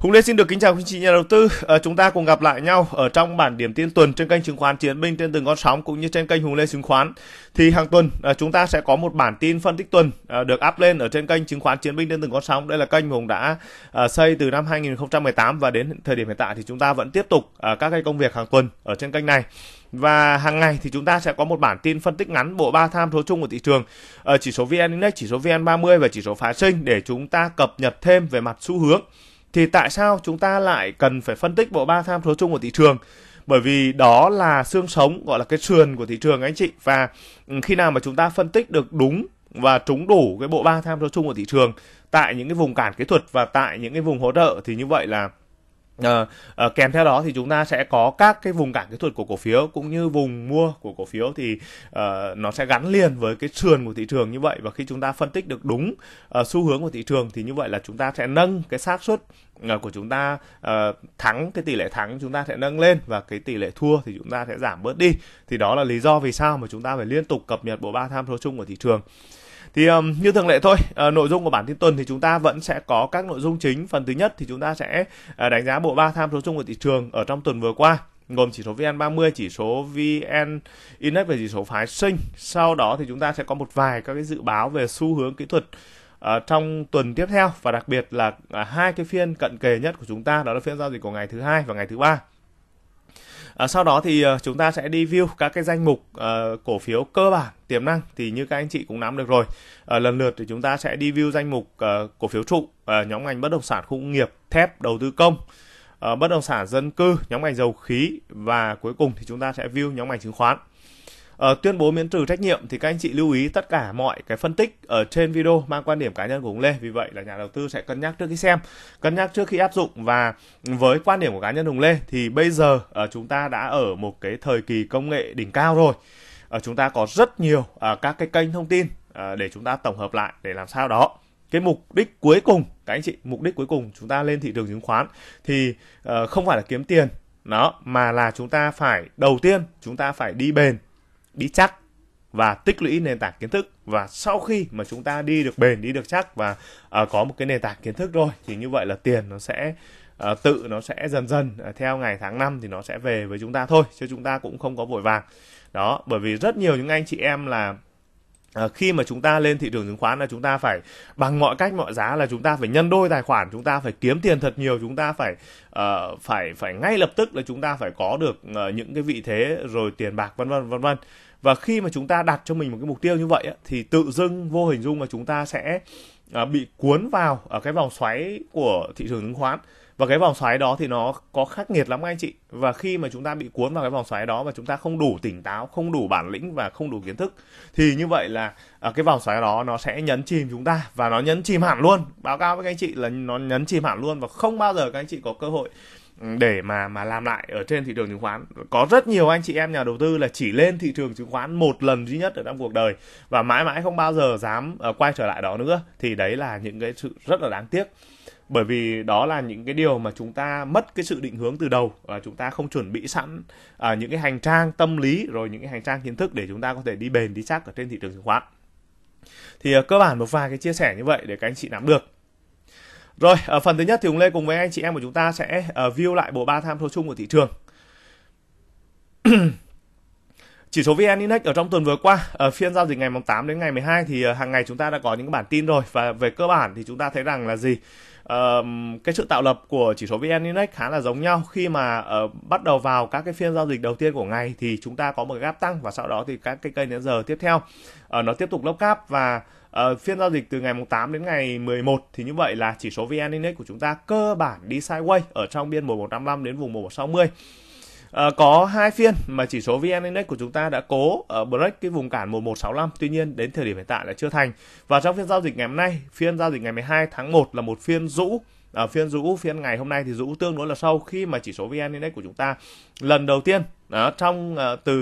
Hùng Lê xin được kính chào quý chị nhà đầu tư. Chúng ta cùng gặp lại nhau ở trong bản điểm tin tuần trên kênh chứng khoán Chiến Binh, trên từng con sóng cũng như trên kênh Hùng Lê chứng khoán. Thì hàng tuần chúng ta sẽ có một bản tin phân tích tuần được up lên ở trên kênh chứng khoán Chiến Binh trên từng con sóng. Đây là kênh Hùng đã xây từ năm 2018 và đến thời điểm hiện tại thì chúng ta vẫn tiếp tục các cái công việc hàng tuần ở trên kênh này. Và hàng ngày thì chúng ta sẽ có một bản tin phân tích ngắn bộ 3 tham số chung của thị trường, chỉ số VN Index, chỉ số VN30 và chỉ số phái sinh để chúng ta cập nhật thêm về mặt xu hướng. Thì tại sao chúng ta lại cần phải phân tích bộ 3 tham số chung của thị trường? Bởi vì đó là xương sống, gọi là cái sườn của thị trường anh chị. Và khi nào mà chúng ta phân tích được đúng và trúng đủ cái bộ 3 tham số chung của thị trường tại những cái vùng cản kỹ thuật và tại những cái vùng hỗ trợ thì như vậy là kèm theo đó thì chúng ta sẽ có các cái vùng cản kỹ thuật của cổ phiếu cũng như vùng mua của cổ phiếu thì nó sẽ gắn liền với cái sườn của thị trường như vậy. Và khi chúng ta phân tích được đúng xu hướng của thị trường thì như vậy là chúng ta sẽ nâng cái xác suất của chúng ta thắng, cái tỷ lệ thắng chúng ta sẽ nâng lên và cái tỷ lệ thua thì chúng ta sẽ giảm bớt đi. Thì đó là lý do vì sao mà chúng ta phải liên tục cập nhật bộ 3 tham số chung của thị trường. Thì như thường lệ thôi, nội dung của bản tin tuần thì chúng ta vẫn sẽ có các nội dung chính. Phần thứ nhất thì chúng ta sẽ đánh giá bộ 3 tham số chung của thị trường ở trong tuần vừa qua, gồm chỉ số VN30, chỉ số VN Index và chỉ số phái sinh. Sau đó thì chúng ta sẽ có một vài các cái dự báo về xu hướng kỹ thuật trong tuần tiếp theo, và đặc biệt là hai cái phiên cận kề nhất của chúng ta, đó là phiên giao dịch của ngày thứ hai và ngày thứ ba. Sau đó thì chúng ta sẽ đi view các cái danh mục cổ phiếu cơ bản tiềm năng thì như các anh chị cũng nắm được rồi. Lần lượt thì chúng ta sẽ đi view danh mục cổ phiếu trụ, nhóm ngành bất động sản khu công nghiệp, thép, đầu tư công, bất động sản dân cư, nhóm ngành dầu khí và cuối cùng thì chúng ta sẽ view nhóm ngành chứng khoán. Tuyên bố miễn trừ trách nhiệm thì các anh chị lưu ý tất cả mọi cái phân tích ở trên video mang quan điểm cá nhân của Hùng Lê. Vì vậy là nhà đầu tư sẽ cân nhắc trước khi xem, cân nhắc trước khi áp dụng. Và với quan điểm của cá nhân Hùng Lê thì bây giờ chúng ta đã ở một cái thời kỳ công nghệ đỉnh cao rồi. Chúng ta có rất nhiều các cái kênh thông tin để chúng ta tổng hợp lại để làm sao đó. Cái mục đích cuối cùng, các anh chị, mục đích cuối cùng chúng ta lên thị trường chứng khoán thì không phải là kiếm tiền, đó, mà là chúng ta phải, đầu tiên chúng ta phải đi bền, đi chắc và tích lũy nền tảng kiến thức. Và sau khi mà chúng ta đi được bền, đi được chắc và có một cái nền tảng kiến thức rồi thì như vậy là tiền nó sẽ tự nó sẽ dần dần theo ngày tháng năm thì nó sẽ về với chúng ta thôi, chứ chúng ta cũng không có vội vàng. Đó, bởi vì rất nhiều những anh chị em là khi mà chúng ta lên thị trường chứng khoán là chúng ta phải bằng mọi cách mọi giá là chúng ta phải nhân đôi tài khoản, chúng ta phải kiếm tiền thật nhiều, chúng ta phải phải ngay lập tức là chúng ta phải có được những cái vị thế rồi tiền bạc vân vân. Và khi mà chúng ta đặt cho mình một cái mục tiêu như vậy á, thì tự dưng vô hình dung là chúng ta sẽ bị cuốn vào ở cái vòng xoáy của thị trường chứng khoán. Và cái vòng xoáy đó thì nó có khắc nghiệt lắm các anh chị. Và khi mà chúng ta bị cuốn vào cái vòng xoáy đó và chúng ta không đủ tỉnh táo, không đủ bản lĩnh và không đủ kiến thức thì như vậy là cái vòng xoáy đó nó sẽ nhấn chìm chúng ta, và nó nhấn chìm hẳn luôn. Báo cáo với các anh chị là nó nhấn chìm hẳn luôn và không bao giờ các anh chị có cơ hội để mà làm lại ở trên thị trường chứng khoán. Có rất nhiều anh chị em nhà đầu tư là chỉ lên thị trường chứng khoán một lần duy nhất ở trong cuộc đời và mãi mãi không bao giờ dám quay trở lại đó nữa. Thì đấy là những cái sự rất là đáng tiếc. Bởi vì đó là những cái điều mà chúng ta mất cái sự định hướng từ đầu, và chúng ta không chuẩn bị sẵn những cái hành trang tâm lý rồi những cái hành trang kiến thức để chúng ta có thể đi bền đi chắc ở trên thị trường chứng khoán. Thì cơ bản một vài cái chia sẻ như vậy để các anh chị nắm được. Rồi, ở phần thứ nhất thì Hùng Lê cùng với anh chị em của chúng ta sẽ view lại bộ 3 tham số chung của thị trường. Chỉ số VN Index ở trong tuần vừa qua, ở phiên giao dịch ngày 8 đến ngày 12 thì hàng ngày chúng ta đã có những bản tin rồi. Và về cơ bản thì chúng ta thấy rằng là gì? Cái sự tạo lập của chỉ số VN Index khá là giống nhau. Khi mà bắt đầu vào các cái phiên giao dịch đầu tiên của ngày thì chúng ta có một cái gap tăng, và sau đó thì các cái kênh đến giờ tiếp theo nó tiếp tục lốc gap. Và phiên giao dịch từ ngày 8 đến ngày 11 thì như vậy là chỉ số VN Index của chúng ta cơ bản đi sideways ở trong biên 1155 đến vùng 1160. Có hai phiên mà chỉ số VN Index của chúng ta đã cố break cái vùng cản 1165, tuy nhiên đến thời điểm hiện tại là chưa thành. Và trong phiên giao dịch ngày hôm nay, phiên giao dịch ngày 12 tháng 1 là một phiên rũ. Phiên ngày hôm nay thì rũ tương đối là sâu khi mà chỉ số VN Index của chúng ta lần đầu tiên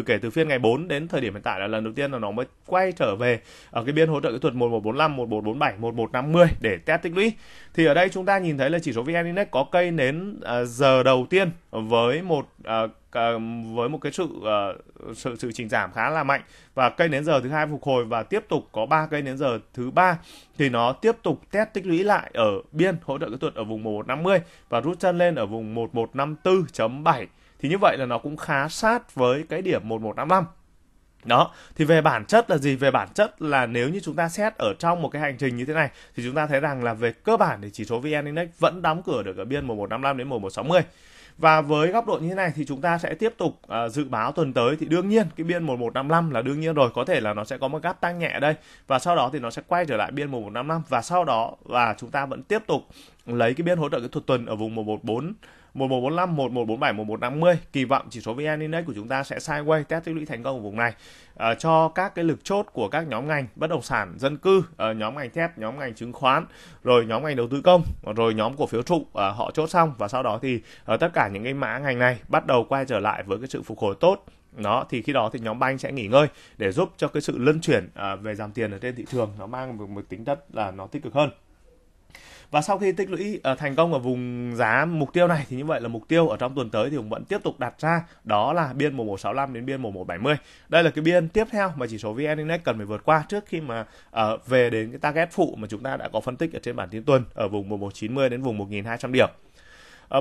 kể từ phiên ngày 4 đến thời điểm hiện tại là lần đầu tiên là nó mới quay trở về ở cái biên hỗ trợ kỹ thuật 1145, 1147, 1150 để test tích lũy. Thì ở đây chúng ta nhìn thấy là chỉ số VN Index có cây nến giờ đầu tiên với một với một cái sự chỉnh giảm khá là mạnh, và cây nến giờ thứ hai phục hồi và tiếp tục có 3 cây nến giờ thứ ba thì nó tiếp tục test tích lũy lại ở biên hỗ trợ kỹ thuật ở vùng 1150 và rút chân lên ở vùng 1154.7. Thì như vậy là nó cũng khá sát với cái điểm 1155. Đó, thì về bản chất là gì? Về bản chất là nếu như chúng ta xét ở trong một cái hành trình như thế này thì chúng ta thấy rằng là về cơ bản thì chỉ số VN Index vẫn đóng cửa được ở biên 1155 đến 1160. Và với góc độ như thế này thì chúng ta sẽ tiếp tục dự báo tuần tới thì đương nhiên cái biên 1155 là đương nhiên rồi, có thể là nó sẽ có một gap tăng nhẹ ở đây và sau đó thì nó sẽ quay trở lại biên 1155, và sau đó là chúng ta vẫn tiếp tục lấy cái biên hỗ trợ kỹ thuật tuần ở vùng 1145, 1147, 1150. Kỳ vọng chỉ số VN Index của chúng ta sẽ sideways test tích lũy thành công ở vùng này cho các cái lực chốt của các nhóm ngành bất động sản, dân cư, nhóm ngành thép, nhóm ngành chứng khoán, rồi nhóm ngành đầu tư công, rồi nhóm cổ phiếu trụ họ chốt xong, và sau đó thì tất cả những cái mã ngành này bắt đầu quay trở lại với cái sự phục hồi tốt. Đó, thì khi đó thì nhóm banh sẽ nghỉ ngơi để giúp cho cái sự luân chuyển về dòng tiền ở trên thị trường nó mang một tính chất là nó tích cực hơn. Và sau khi tích lũy thành công ở vùng giá mục tiêu này thì như vậy là mục tiêu ở trong tuần tới thì Hùng vẫn tiếp tục đặt ra, đó là biên 1165 đến biên 1170. Đây là cái biên tiếp theo mà chỉ số VN Index cần phải vượt qua trước khi mà về đến cái target phụ mà chúng ta đã có phân tích ở trên bản tin tuần ở vùng 1190 đến vùng 1200 điểm.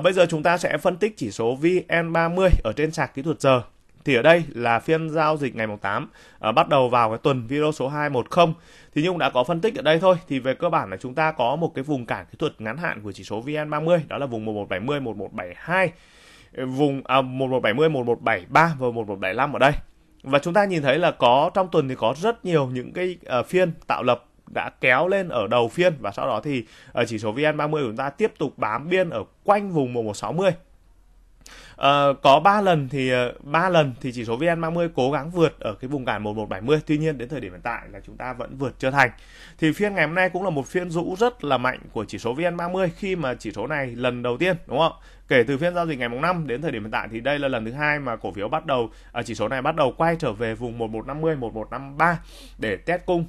Bây giờ chúng ta sẽ phân tích chỉ số VN30 ở trên sạc kỹ thuật giờ. Thì ở đây là phiên giao dịch ngày 8 bắt đầu vào cái tuần video số 210. Thì như cũng đã có phân tích ở đây thôi, thì về cơ bản là chúng ta có một cái vùng cản kỹ thuật ngắn hạn của chỉ số VN30, đó là vùng 1170, 1172, vùng 1170, 1173 và 1175 ở đây. Và chúng ta nhìn thấy là có trong tuần thì có rất nhiều những cái phiên tạo lập đã kéo lên ở đầu phiên, và sau đó thì chỉ số VN30 của chúng ta tiếp tục bám biên ở quanh vùng 1160. Có 3 lần thì chỉ số VN30 cố gắng vượt ở cái vùng cản 1170. Tuy nhiên đến thời điểm hiện tại là chúng ta vẫn vượt chưa thành. Thì phiên ngày hôm nay cũng là một phiên rũ rất là mạnh của chỉ số VN30, khi mà chỉ số này lần đầu tiên, đúng không? Kể từ phiên giao dịch ngày 5 đến thời điểm hiện tại thì đây là lần thứ hai mà cổ phiếu bắt đầu chỉ số này bắt đầu quay trở về vùng 1150, 1153 để test cung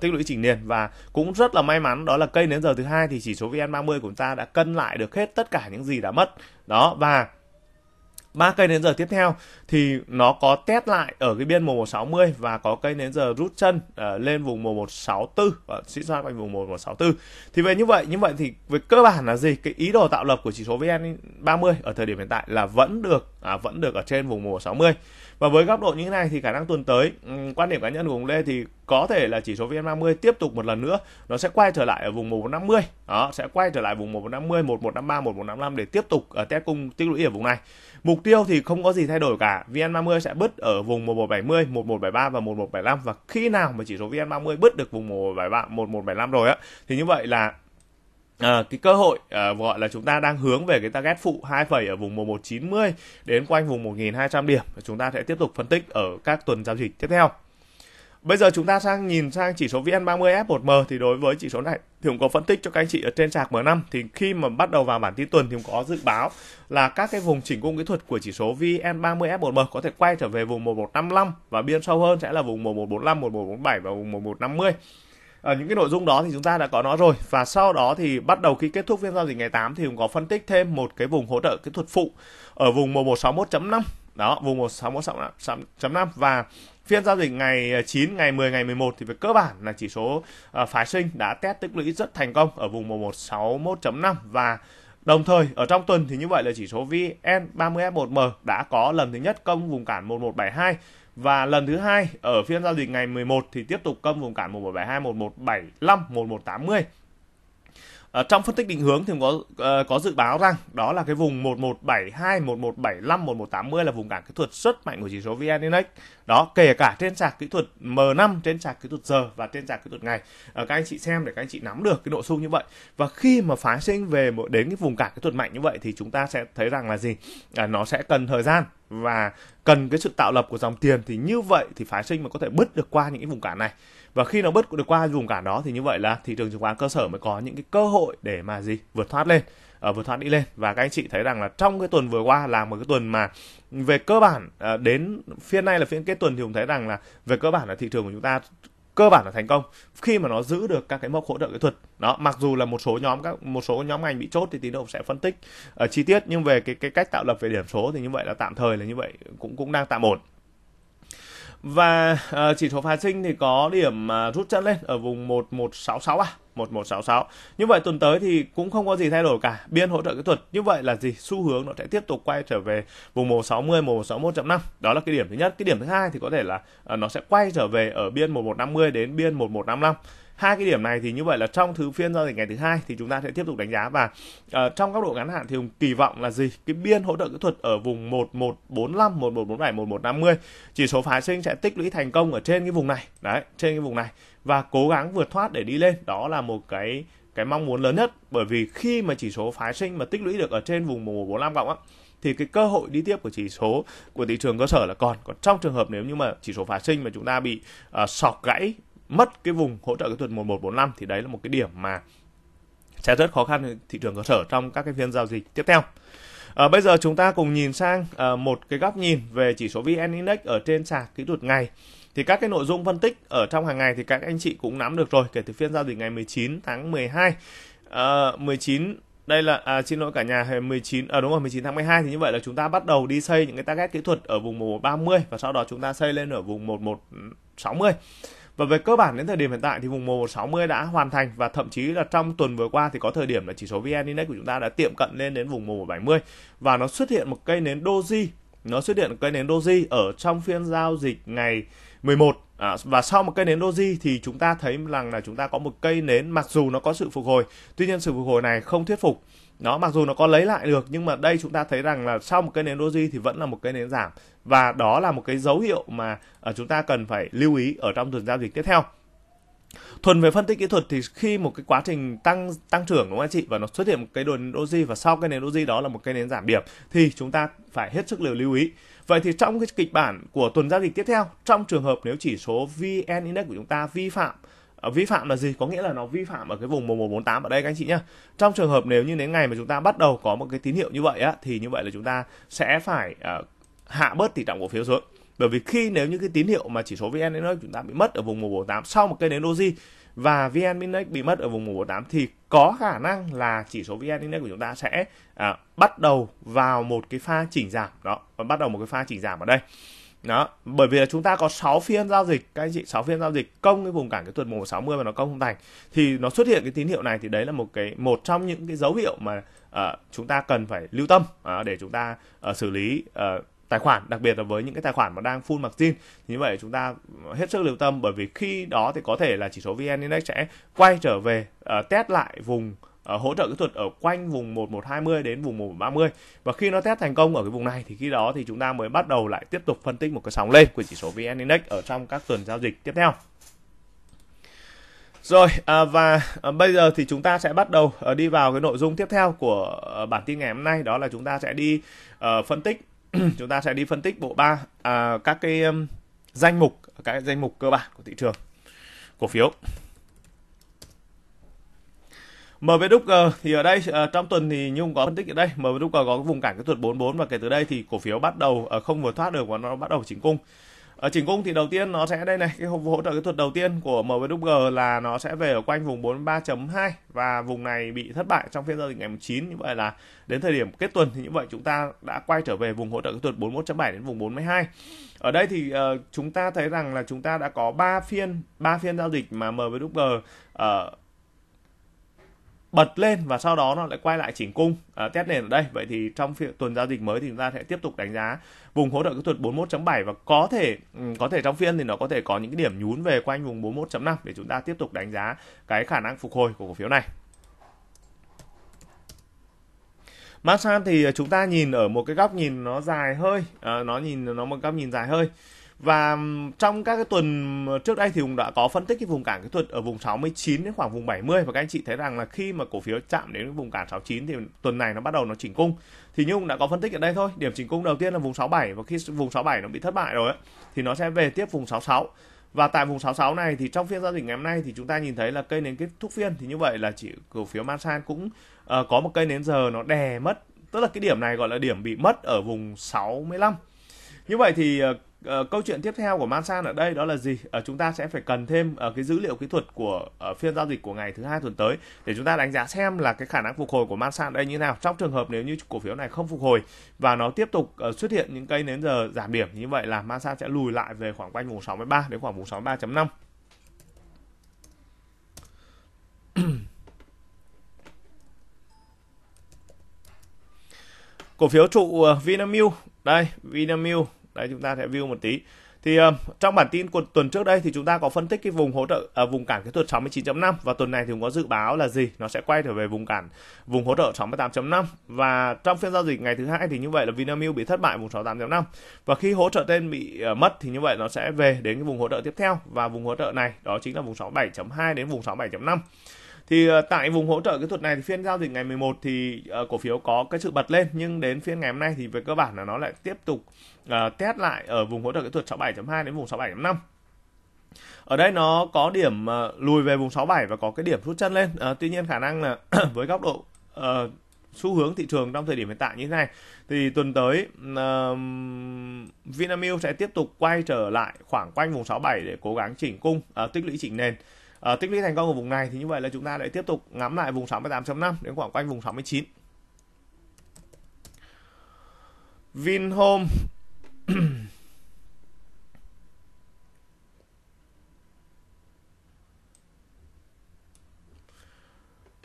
tích lũy chỉnh nền, và cũng rất là may mắn đó là cây nến giờ thứ hai thì chỉ số VN30 của chúng ta đã cân lại được hết tất cả những gì đã mất. Đó, và 3 cây nến giờ tiếp theo thì nó có test lại ở cái biên 1160 và có cây nến giờ rút chân lên vùng 1164 và xích xoan quanh vùng 1164. Thì về như vậy thì về cơ bản là gì? Cái ý đồ tạo lập của chỉ số VN30 ở thời điểm hiện tại là vẫn được ở trên vùng 1160. Và với góc độ như thế này thì khả năng tuần tới, quan điểm cá nhân của Hùng Lê thì có thể là chỉ số VN30 tiếp tục một lần nữa nó sẽ quay trở lại ở vùng 1150. Đó, sẽ quay trở lại vùng 1150, 1153, 1155 để tiếp tục test cung tích lũy ở vùng này. Mục tiêu thì không có gì thay đổi cả. VN30 sẽ bứt ở vùng 1170, 1173 và 1175, và khi nào mà chỉ số VN30 bứt được vùng 1173, 1175 rồi á thì như vậy là cái cơ hội gọi là chúng ta đang hướng về cái target phụ 2 phẩy ở vùng 1190 đến quanh vùng 1200 điểm. Chúng ta sẽ tiếp tục phân tích ở các tuần giao dịch tiếp theo. Bây giờ chúng ta nhìn sang chỉ số VN30F1M, thì đối với chỉ số này thì cũng có phân tích cho các anh chị ở trên sạc M5. Thì khi mà bắt đầu vào bản tin tuần thì cũng có dự báo là các cái vùng chỉnh cung kỹ thuật của chỉ số VN30F1M có thể quay trở về vùng 1155 và biên sâu hơn sẽ là vùng 1145, 1147 và vùng 1150. Những cái nội dung đó thì chúng ta đã có nó rồi, và sau đó thì bắt đầu khi kết thúc phiên giao dịch ngày 8 thì cũng có phân tích thêm một cái vùng hỗ trợ kỹ thuật phụ ở vùng 1161.5. Đó, vùng 1161.5, và phiên giao dịch ngày 9, ngày 10, ngày 11 thì về cơ bản là chỉ số phái sinh đã test tích lũy rất thành công ở vùng 1161.5, và đồng thời ở trong tuần thì như vậy là chỉ số VN30F1M đã có lần thứ nhất công vùng cản 1172, và lần thứ hai ở phiên giao dịch ngày 11 thì tiếp tục công vùng cản 1172, 1175, 1180. Trong phân tích định hướng thì có dự báo rằng đó là cái vùng 1172, 1175, 1180 là vùng cản kỹ thuật rất mạnh của chỉ số VN Index. Đó, kể cả trên sạc kỹ thuật M5, trên sạc kỹ thuật giờ và trên sạc kỹ thuật ngày. Các anh chị xem để các anh chị nắm được cái nội dung như vậy. Và khi mà phái sinh về đến cái vùng cản kỹ thuật mạnh như vậy thì chúng ta sẽ thấy rằng là gì? Nó sẽ cần thời gian và cần cái sự tạo lập của dòng tiền, thì như vậy thì phái sinh mà có thể bứt được qua những cái vùng cản này. Và khi nó bứt được qua vùng cản đó thì như vậy là thị trường chứng khoán cơ sở mới có những cái cơ hội để mà gì? Vượt thoát đi lên. Và các anh chị thấy rằng là trong cái tuần vừa qua là một cái tuần mà về cơ bản đến phiên này là phiên kết tuần thì chúng thấy rằng là về cơ bản là thị trường của chúng ta cơ bản là thành công khi mà nó giữ được các cái mốc hỗ trợ kỹ thuật đó. Mặc dù là một số nhóm ngành bị chốt thì tí nữa sẽ phân tích chi tiết, nhưng về cái cách tạo lập về điểm số thì như vậy là tạm thời là như vậy, cũng đang tạm ổn. Và chỉ số phái sinh thì có điểm rút chân lên ở vùng 1166 1166. Như vậy tuần tới thì cũng không có gì thay đổi cả, biên hỗ trợ kỹ thuật như vậy là gì, xu hướng nó sẽ tiếp tục quay trở về vùng 1160 1161.5. Đó là cái điểm thứ nhất. Cái điểm thứ hai thì có thể là nó sẽ quay trở về ở biên 1150 đến biên 1155. Hai cái điểm này thì như vậy là trong phiên giao dịch ngày thứ hai thì chúng ta sẽ tiếp tục đánh giá, và trong góc độ ngắn hạn thì Hùng kỳ vọng là gì, cái biên hỗ trợ kỹ thuật ở vùng 1145 1147 1150, chỉ số phái sinh sẽ tích lũy thành công ở trên cái vùng này đấy, trên cái vùng này, và cố gắng vượt thoát để đi lên. Đó là một cái mong muốn lớn nhất, bởi vì khi mà chỉ số phái sinh mà tích lũy được ở trên vùng 1145 cộng á thì cái cơ hội đi tiếp của chỉ số của thị trường cơ sở là còn. Trong trường hợp nếu như mà chỉ số phái sinh mà chúng ta bị sọc gãy mất cái vùng hỗ trợ kỹ thuật 1145 thì đấy là một cái điểm mà sẽ rất khó khăn thị trường cơ sở trong các cái phiên giao dịch tiếp theo. Bây giờ chúng ta cùng nhìn sang một cái góc nhìn về chỉ số VN Index ở trên sàn kỹ thuật ngày. Thì các cái nội dung phân tích ở trong hàng ngày thì các anh chị cũng nắm được rồi, kể từ phiên giao dịch ngày 19 tháng 12. 19 đây là xin lỗi cả nhà, 19 tháng 12 thì như vậy là chúng ta bắt đầu đi xây những cái target kỹ thuật ở vùng 1130 và sau đó chúng ta xây lên ở vùng 1160. Và về cơ bản đến thời điểm hiện tại thì vùng 1160 đã hoàn thành, và thậm chí là trong tuần vừa qua thì có thời điểm là chỉ số VN Index của chúng ta đã tiệm cận lên đến vùng 1170 và nó xuất hiện một cây nến doji, ở trong phiên giao dịch ngày 11. Và sau một cây nến doji thì chúng ta thấy rằng là chúng ta có một cây nến mặc dù nó có sự phục hồi, tuy nhiên sự phục hồi này không thuyết phục. Nó mặc dù nó có lấy lại được nhưng mà đây chúng ta thấy rằng là sau một cây nến doji thì vẫn là một cây nến giảm, và đó là một cái dấu hiệu mà chúng ta cần phải lưu ý ở trong tuần giao dịch tiếp theo. Thuần về phân tích kỹ thuật thì khi một cái quá trình tăng trưởng đúng không anh chị, và nó xuất hiện một cái nến doji và sau cái nến doji đó là một cái nến giảm điểm thì chúng ta phải hết sức lưu ý. Vậy thì trong cái kịch bản của tuần giao dịch tiếp theo, trong trường hợp nếu chỉ số VN Index của chúng ta vi phạm là gì, có nghĩa là nó vi phạm ở cái vùng 1148 ở đây các anh chị nhé. Trong trường hợp nếu như đến ngày mà chúng ta bắt đầu có một cái tín hiệu như vậy á, thì như vậy là chúng ta sẽ phải hạ bớt tỷ trọng cổ phiếu xuống, bởi vì khi nếu như cái tín hiệu mà chỉ số VN Index chúng ta bị mất ở vùng 1148 sau một cây nến doji và VN Index bị mất ở vùng 1148 thì có khả năng là chỉ số VN Index của chúng ta sẽ bắt đầu vào một cái pha chỉnh giảm đó, và bắt đầu một cái pha chỉnh giảm ở đây. Đó, bởi vì là chúng ta có 6 phiên giao dịch, các anh chị, 6 phiên giao dịch công cái vùng cản kỹ thuật 1160 mà nó công không thành thì nó xuất hiện cái tín hiệu này, thì đấy là một trong những cái dấu hiệu mà chúng ta cần phải lưu tâm để chúng ta xử lý tài khoản, đặc biệt là với những cái tài khoản mà đang full margin. Như vậy chúng ta hết sức lưu tâm, bởi vì khi đó thì có thể là chỉ số VN Index sẽ quay trở về test lại vùng hỗ trợ kỹ thuật ở quanh vùng 1120 đến vùng 1130, và khi nó test thành công ở cái vùng này thì khi đó thì chúng ta mới bắt đầu lại tiếp tục phân tích một cái sóng lên của chỉ số VN Index ở trong các tuần giao dịch tiếp theo. Rồi và bây giờ thì chúng ta sẽ bắt đầu đi vào cái nội dung tiếp theo của bản tin ngày hôm nay, đó là chúng ta sẽ đi phân tích bộ ba các cái danh mục cơ bản của thị trường cổ phiếu. MWG thì ở đây trong tuần thì Nhung có phân tích ở đây, MWG có cái vùng cản kỹ thuật 44 và kể từ đây thì cổ phiếu bắt đầu không vượt thoát được và nó bắt đầu chỉnh cung. Chỉnh cung thì đầu tiên nó sẽ đây này, cái hỗ trợ kỹ thuật đầu tiên của MWG là nó sẽ về ở quanh vùng 43.2 và vùng này bị thất bại trong phiên giao dịch ngày 19. Như vậy là đến thời điểm kết tuần thì như vậy chúng ta đã quay trở về vùng hỗ trợ kỹ thuật 41.7 đến vùng 42. Ở đây thì chúng ta thấy rằng là chúng ta đã có 3 phiên giao dịch mà MWG bật lên và sau đó nó lại quay lại chỉnh cung test nền ở đây. Vậy thì trong tuần giao dịch mới thì chúng ta sẽ tiếp tục đánh giá vùng hỗ trợ kỹ thuật 41.7 và có thể trong phiên thì nó có thể có những cái điểm nhún về quanh vùng 41.5 để chúng ta tiếp tục đánh giá cái khả năng phục hồi của cổ phiếu này. Masan thì chúng ta nhìn ở một cái góc nhìn nó dài hơi, một góc nhìn dài hơi. Và trong các cái tuần trước đây thì Hùng đã có phân tích cái vùng cản kỹ thuật ở vùng 69 đến khoảng vùng 70 và các anh chị thấy rằng là khi mà cổ phiếu chạm đến vùng cản 69 thì tuần này nó bắt đầu nó chỉnh cung. Thì như Hùng đã có phân tích ở đây thôi, điểm chỉnh cung đầu tiên là vùng 67 và khi vùng 67 nó bị thất bại rồi ấy, thì nó sẽ về tiếp vùng 66. Và tại vùng 66 này thì trong phiên giao dịch ngày hôm nay thì chúng ta nhìn thấy là cây nến kết thúc phiên thì như vậy là chỉ cổ phiếu Masan cũng có một cây nến giờ nó đè mất, tức là cái điểm này gọi là điểm bị mất ở vùng 65. Như vậy thì Câu chuyện tiếp theo của Masan ở đây đó là gì? Chúng ta sẽ phải cần thêm cái dữ liệu kỹ thuật của phiên giao dịch của ngày thứ hai tuần tới để chúng ta đánh giá xem là cái khả năng phục hồi của Masan đây như thế nào. Trong trường hợp nếu như cổ phiếu này không phục hồi và nó tiếp tục xuất hiện những cây nến giờ giảm điểm như vậy là Masan sẽ lùi lại về khoảng quanh vùng 63 đến khoảng vùng 63.5. Cổ phiếu trụ Vinamilk, đây Vinamilk, đây chúng ta sẽ view một tí. Thì trong bản tin của tuần trước đây thì chúng ta có phân tích cái vùng hỗ trợ vùng cản kỹ thuật 69.5 và tuần này thì cũng có dự báo là gì? Nó sẽ quay trở về vùng cản vùng hỗ trợ 68.5 và trong phiên giao dịch ngày thứ hai thì như vậy là Vinamilk bị thất bại vùng 68.5 và khi hỗ trợ trên bị mất thì như vậy nó sẽ về đến cái vùng hỗ trợ tiếp theo và vùng hỗ trợ này đó chính là vùng 67.2 đến vùng 67.5. Thì tại vùng hỗ trợ kỹ thuật này thì phiên giao dịch ngày 11 thì cổ phiếu có cái sự bật lên nhưng đến phiên ngày hôm nay thì về cơ bản là nó lại tiếp tục test lại ở vùng hỗ trợ kỹ thuật 67.2 đến vùng 67.5. Ở đây nó có điểm lùi về vùng 67 và có cái điểm rút chân lên. Tuy nhiên khả năng là với góc độ xu hướng thị trường trong thời điểm hiện tại như thế này thì tuần tới Vinamilk sẽ tiếp tục quay trở lại khoảng quanh vùng 67 để cố gắng chỉnh cung, tích lũy chỉnh nền. Tích lũy thành công ở vùng này thì như vậy là chúng ta lại tiếp tục ngắm lại vùng 68.5 đến khoảng quanh vùng 69. Vinhome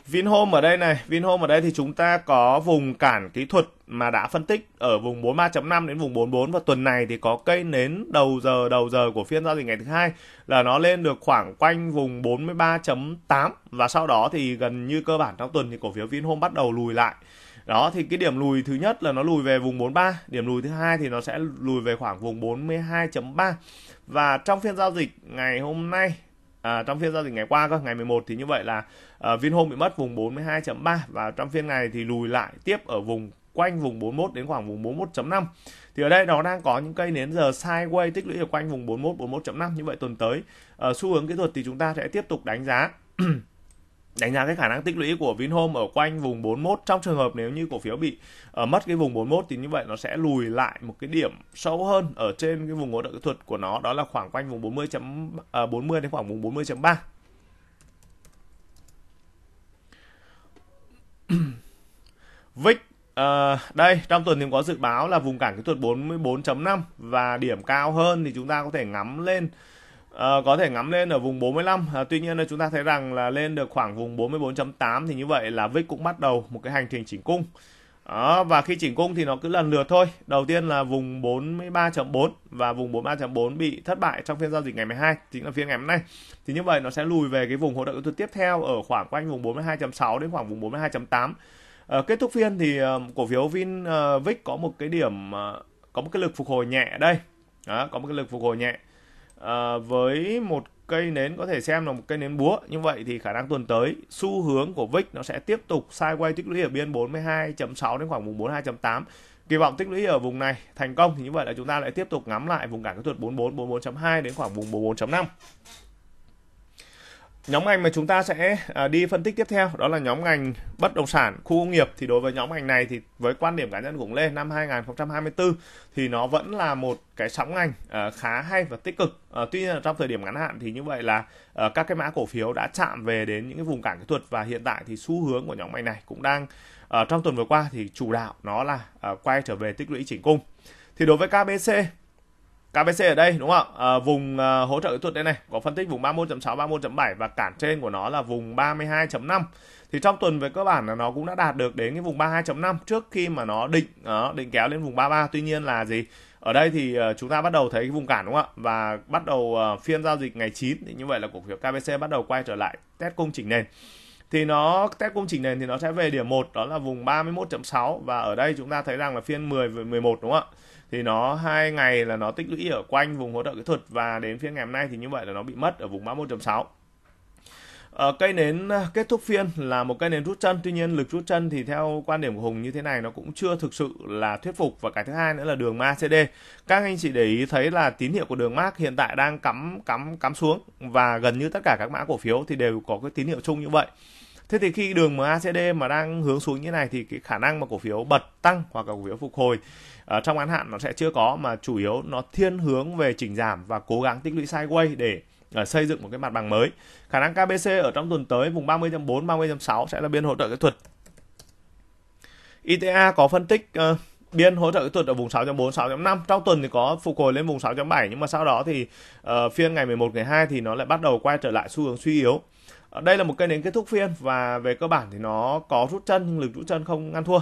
Vinhome ở đây này, Vinhome ở đây thì chúng ta có vùng cản kỹ thuật mà đã phân tích ở vùng 43.5 đến vùng 44 và tuần này thì có cây nến đầu giờ của phiên giao dịch ngày thứ hai là nó lên được khoảng quanh vùng 43.8 và sau đó thì gần như cơ bản trong tuần thì cổ phiếu Vinhome bắt đầu lùi lại. Đó thì cái điểm lùi thứ nhất là nó lùi về vùng 43, điểm lùi thứ hai thì nó sẽ lùi về khoảng vùng 42.3 và trong phiên giao dịch ngày hôm nay trong phiên giao dịch ngày qua, ngày 11 thì như vậy là Vinhome bị mất vùng 42.3 và trong phiên này thì lùi lại tiếp ở vùng quanh vùng 41 đến khoảng vùng 41.5. Thì ở đây nó đang có những cây nến giờ sideways tích lũy ở quanh vùng 41, 41.5. Như vậy tuần tới xu hướng kỹ thuật thì chúng ta sẽ tiếp tục đánh giá đánh giá cái khả năng tích lũy của Vinhome ở quanh vùng 41. Trong trường hợp nếu như cổ phiếu bị mất cái vùng 41 thì như vậy nó sẽ lùi lại một cái điểm sâu hơn ở trên cái vùng hỗ trợ kỹ thuật của nó, đó là khoảng quanh vùng 40 đến khoảng vùng 40.3. VIX đây trong tuần thì có dự báo là vùng cản kỹ thuật 44.5 và điểm cao hơn thì chúng ta có thể ngắm lên ở vùng 45. Tuy nhiên là chúng ta thấy rằng là lên được khoảng vùng 44.8 thì như vậy là VIX cũng bắt đầu một cái hành trình chỉnh cung. Và khi chỉnh cung thì nó cứ lần lượt thôi. Đầu tiên là vùng 43.4 và vùng 43.4 bị thất bại trong phiên giao dịch ngày 12, chính là phiên ngày hôm nay. Thì như vậy nó sẽ lùi về cái vùng hỗ trợ kỹ thuật tiếp theo ở khoảng quanh vùng 42.6 đến khoảng vùng 42.8. Kết thúc phiên thì cổ phiếu VIX có một cái điểm có một cái lực phục hồi nhẹ đây. Có một cái lực phục hồi nhẹ. Với một cây nến có thể xem là một cây nến búa. Như vậy thì khả năng tuần tới xu hướng của VIX nó sẽ tiếp tục sideways tích lũy ở biên 42.6 đến khoảng vùng 42.8. Kỳ vọng tích lũy ở vùng này thành công thì như vậy là chúng ta lại tiếp tục ngắm lại vùng cản kỹ thuật 44, 44.2 đến khoảng vùng 44.5. Nhóm ngành mà chúng ta sẽ đi phân tích tiếp theo đó là nhóm ngành bất động sản, khu công nghiệp. Thì đối với nhóm ngành này thì với quan điểm cá nhân cũng lên năm 2024 thì nó vẫn là một cái sóng ngành khá hay và tích cực. Tuy nhiên là trong thời điểm ngắn hạn thì như vậy là các cái mã cổ phiếu đã chạm về đến những cái vùng cản kỹ thuật và hiện tại thì xu hướng của nhóm ngành này cũng đang trong tuần vừa qua thì chủ đạo nó là quay trở về tích lũy chỉnh cung. Thì đối với KBC ở đây đúng không ạ? Vùng hỗ trợ kỹ thuật đây này, có phân tích vùng 31.6, 31.7 và cản trên của nó là vùng 32.5. Thì trong tuần về cơ bản là nó cũng đã đạt được đến cái vùng 32.5 trước khi mà nó định kéo lên vùng 33. Tuy nhiên là gì? Ở đây thì chúng ta bắt đầu thấy cái vùng cản đúng không ạ? Và bắt đầu phiên giao dịch ngày 9 thì như vậy là cổ phiếu KBC bắt đầu quay trở lại test cung chỉnh nền. Thì nó test cung chỉnh nền thì nó sẽ về điểm 1 đó là vùng 31.6 và ở đây chúng ta thấy rằng là phiên 10 và 11 đúng không ạ? Thì nó 2 ngày là nó tích lũy ở quanh vùng hỗ trợ kỹ thuật và đến phiên ngày hôm nay thì như vậy là nó bị mất ở vùng 31.6. Cây nến kết thúc phiên là một cây nến rút chân, tuy nhiên lực rút chân thì theo quan điểm của Hùng như thế này nó cũng chưa thực sự là thuyết phục. Và cái thứ hai nữa là đường MACD, các anh chị để ý thấy là tín hiệu của đường MACD hiện tại đang cắm xuống và gần như tất cả các mã cổ phiếu thì đều có cái tín hiệu chung như vậy. Thế thì khi đường MACD mà đang hướng xuống như này thì cái khả năng mà cổ phiếu bật tăng hoặc là cổ phiếu phục hồi trong ngắn hạn nó sẽ chưa có, mà chủ yếu nó thiên hướng về chỉnh giảm và cố gắng tích lũy sideways để xây dựng một cái mặt bằng mới. Khả năng KBC ở trong tuần tới vùng 30.4, 30.6 sẽ là biên hỗ trợ kỹ thuật. ITA có phân tích biên hỗ trợ kỹ thuật ở vùng 6.4, 6.5. Trong tuần thì có phục hồi lên vùng 6.7, nhưng mà sau đó thì phiên ngày 11, ngày 2 thì nó lại bắt đầu quay trở lại xu hướng suy yếu. Đây là một cây nến kết thúc phiên và về cơ bản thì nó có rút chân, nhưng lực rút chân không ăn thua.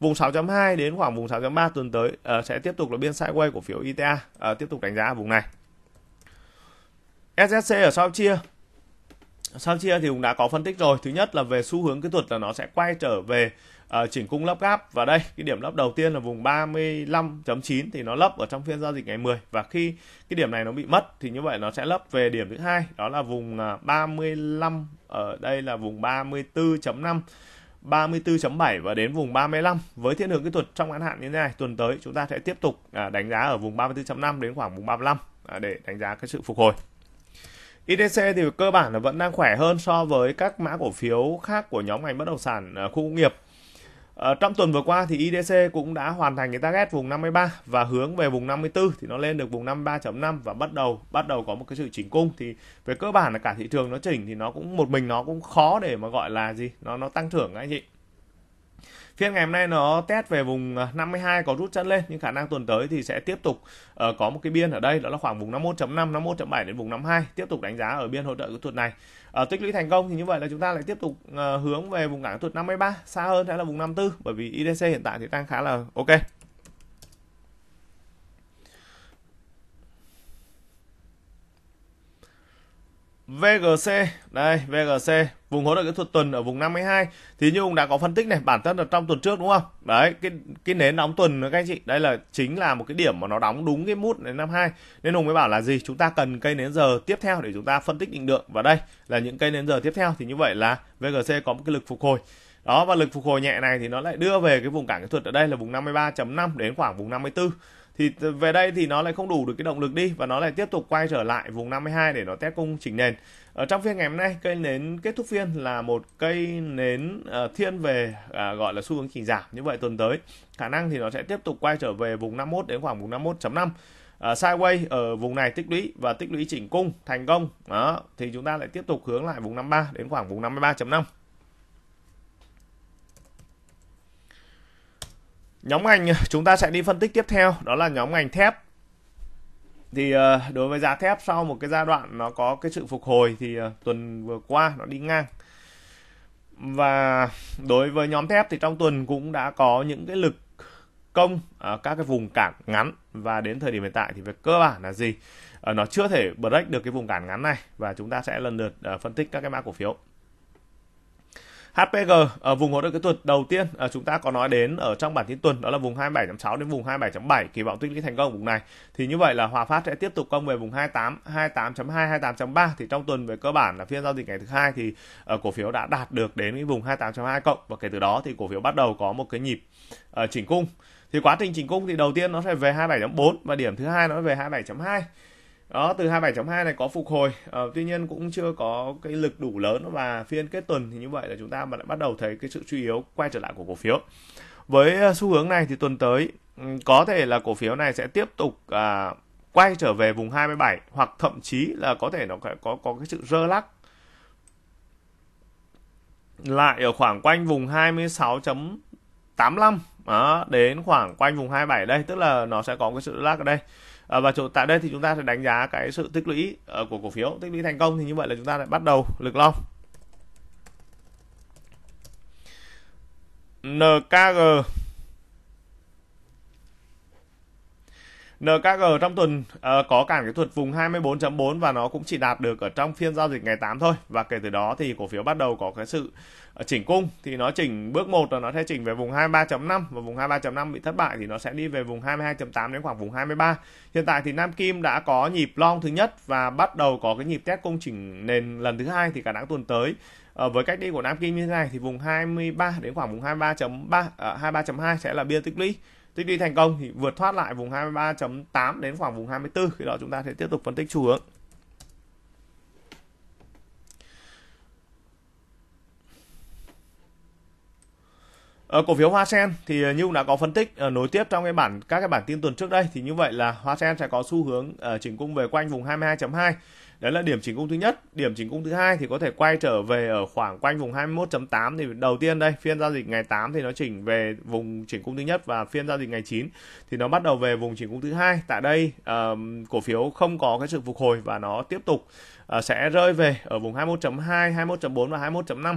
Vùng 6.2 đến khoảng vùng 6.3 tuần tới sẽ tiếp tục là biên sideways của phiếu ITA, tiếp tục đánh giá ở vùng này. SSC ở sau chia thì cũng đã có phân tích rồi. Thứ nhất là về xu hướng kỹ thuật là nó sẽ quay trở về chỉnh cung lấp gáp, và đây cái điểm lấp đầu tiên là vùng 35.9 thì nó lấp ở trong phiên giao dịch ngày 10, và khi cái điểm này nó bị mất thì như vậy nó sẽ lấp về điểm thứ hai, đó là vùng 35, ở đây là vùng 34.5, 34.7 và đến vùng 35. Với thiên hướng kỹ thuật trong ngắn hạn như thế này, tuần tới chúng ta sẽ tiếp tục đánh giá ở vùng 34.5 đến khoảng vùng 35 để đánh giá cái sự phục hồi. IDC thì cơ bản là vẫn đang khỏe hơn so với các mã cổ phiếu khác của nhóm ngành bất động sản khu công nghiệp. Trong tuần vừa qua thì IDC cũng đã hoàn thành cái target vùng 53 và hướng về vùng 54, thì nó lên được vùng 53.5 và bắt đầu có một cái sự chỉnh cung. Thì về cơ bản là cả thị trường nó chỉnh thì nó cũng một mình nó cũng khó để mà gọi là gì, nó tăng trưởng anh chị. Phiên ngày hôm nay nó test về vùng 52 có rút chân lên, nhưng khả năng tuần tới thì sẽ tiếp tục có một cái biên ở đây, đó là khoảng vùng 51.5, 51.7 đến vùng 52, tiếp tục đánh giá ở biên hỗ trợ kỹ thuật này. Tích lũy thành công thì như vậy là chúng ta lại tiếp tục hướng về vùng cản kỹ thuật 53, xa hơn sẽ là vùng 54, bởi vì IDC hiện tại thì đang khá là ok. VGC, đây VGC vùng hỗ trợ kỹ thuật tuần ở vùng 52 thì như ông đã có phân tích này, bản thân là trong tuần trước đúng không? Đấy, cái nến đóng tuần các anh chị, đây là chính là một cái điểm mà nó đóng đúng cái mút đến 52, nên Hùng mới bảo là gì, chúng ta cần cây nến giờ tiếp theo để chúng ta phân tích định lượng, và đây là những cây nến giờ tiếp theo. Thì như vậy là VGC có một cái lực phục hồi đó, và lực phục hồi nhẹ này thì nó lại đưa về cái vùng cản kỹ thuật ở đây là vùng 53.5 đến khoảng vùng 54. Thì về đây thì nó lại không đủ được cái động lực đi, và nó lại tiếp tục quay trở lại vùng 52 để nó test cung chỉnh nền. Ở trong phiên ngày hôm nay, cây nến kết thúc phiên là một cây nến thiên về gọi là xu hướng chỉnh giảm. Như vậy tuần tới khả năng thì nó sẽ tiếp tục quay trở về vùng 51 đến khoảng vùng 51.5. Sideway ở vùng này tích lũy và tích lũy chỉnh cung thành công. Đó, thì chúng ta lại tiếp tục hướng lại vùng 53 đến khoảng vùng 53.5. Nhóm ngành chúng ta sẽ đi phân tích tiếp theo đó là nhóm ngành thép. Thì đối với giá thép, sau một cái giai đoạn nó có cái sự phục hồi thì tuần vừa qua nó đi ngang. Và đối với nhóm thép thì trong tuần cũng đã có những cái lực công ở các cái vùng cản ngắn, và đến thời điểm hiện tại thì về cơ bản là gì? Nó chưa thể break được cái vùng cản ngắn này, và chúng ta sẽ lần lượt phân tích các cái mã cổ phiếu. HPG ở vùng hỗ trợ kỹ thuật đầu tiên chúng ta có nói đến ở trong bản tin tuần, đó là vùng 27.6 đến vùng 27.7, kỳ vọng tích lũy thành công vùng này. Thì như vậy là Hòa Phát sẽ tiếp tục công về vùng 28, 28.2, 28.3. Thì trong tuần về cơ bản là phiên giao dịch ngày thứ hai thì cổ phiếu đã đạt được đến cái vùng 28.2 cộng, và kể từ đó thì cổ phiếu bắt đầu có một cái nhịp chỉnh cung. Thì quá trình chỉnh cung thì đầu tiên nó sẽ về 27.4 và điểm thứ hai nó về 27.2. Đó, từ 27.2 này có phục hồi, tuy nhiên cũng chưa có cái lực đủ lớn, và phiên kết tuần thì như vậy là chúng ta lại bắt đầu thấy cái sự suy yếu quay trở lại của cổ phiếu. Với xu hướng này thì tuần tới có thể là cổ phiếu này sẽ tiếp tục quay trở về vùng 27, hoặc thậm chí là có thể nó có cái sự rơ lắc lại ở khoảng quanh vùng 26.85 đến khoảng quanh vùng 27 đây, tức là nó sẽ có cái sự lắc ở đây. Và tại đây thì chúng ta sẽ đánh giá cái sự tích lũy của cổ phiếu. Tích lũy thành công thì như vậy là chúng ta lại bắt đầu lực long. NKG trong tuần có cản kỹ thuật vùng 24.4 và nó cũng chỉ đạt được ở trong phiên giao dịch ngày 8 thôi, và kể từ đó thì cổ phiếu bắt đầu có cái sự chỉnh cung. Thì nó chỉnh bước 1 là nó sẽ chỉnh về vùng 23.5, và vùng 23.5 bị thất bại thì nó sẽ đi về vùng 22.8 đến khoảng vùng 23. Hiện tại thì Nam Kim đã có nhịp long thứ nhất và bắt đầu có cái nhịp test cung chỉnh nền lần thứ hai. Thì cả tháng tuần tới với cách đi của Nam Kim như thế này thì vùng 23 đến khoảng vùng 23.2 sẽ là biên tích lũy thành công, thì vượt thoát lại vùng 23.8 đến khoảng vùng 24. Khi đó chúng ta sẽ tiếp tục phân tích xu hướng. Cổ phiếu Hoa Sen thì như đã có phân tích nối tiếp trong các bản tin tuần trước đây, thì như vậy là Hoa Sen sẽ có xu hướng chỉnh cung về quanh vùng 22.2. Đấy là điểm chỉnh cung thứ nhất. Điểm chỉnh cung thứ hai thì có thể quay trở về ở khoảng quanh vùng 21.8. Thì đầu tiên đây, phiên giao dịch ngày 8 thì nó chỉnh về vùng chỉnh cung thứ nhất, và phiên giao dịch ngày 9 thì nó bắt đầu về vùng chỉnh cung thứ hai. Tại đây cổ phiếu không có cái sự phục hồi và nó tiếp tục sẽ rơi về ở vùng 21.2, 21.4 và 21.5.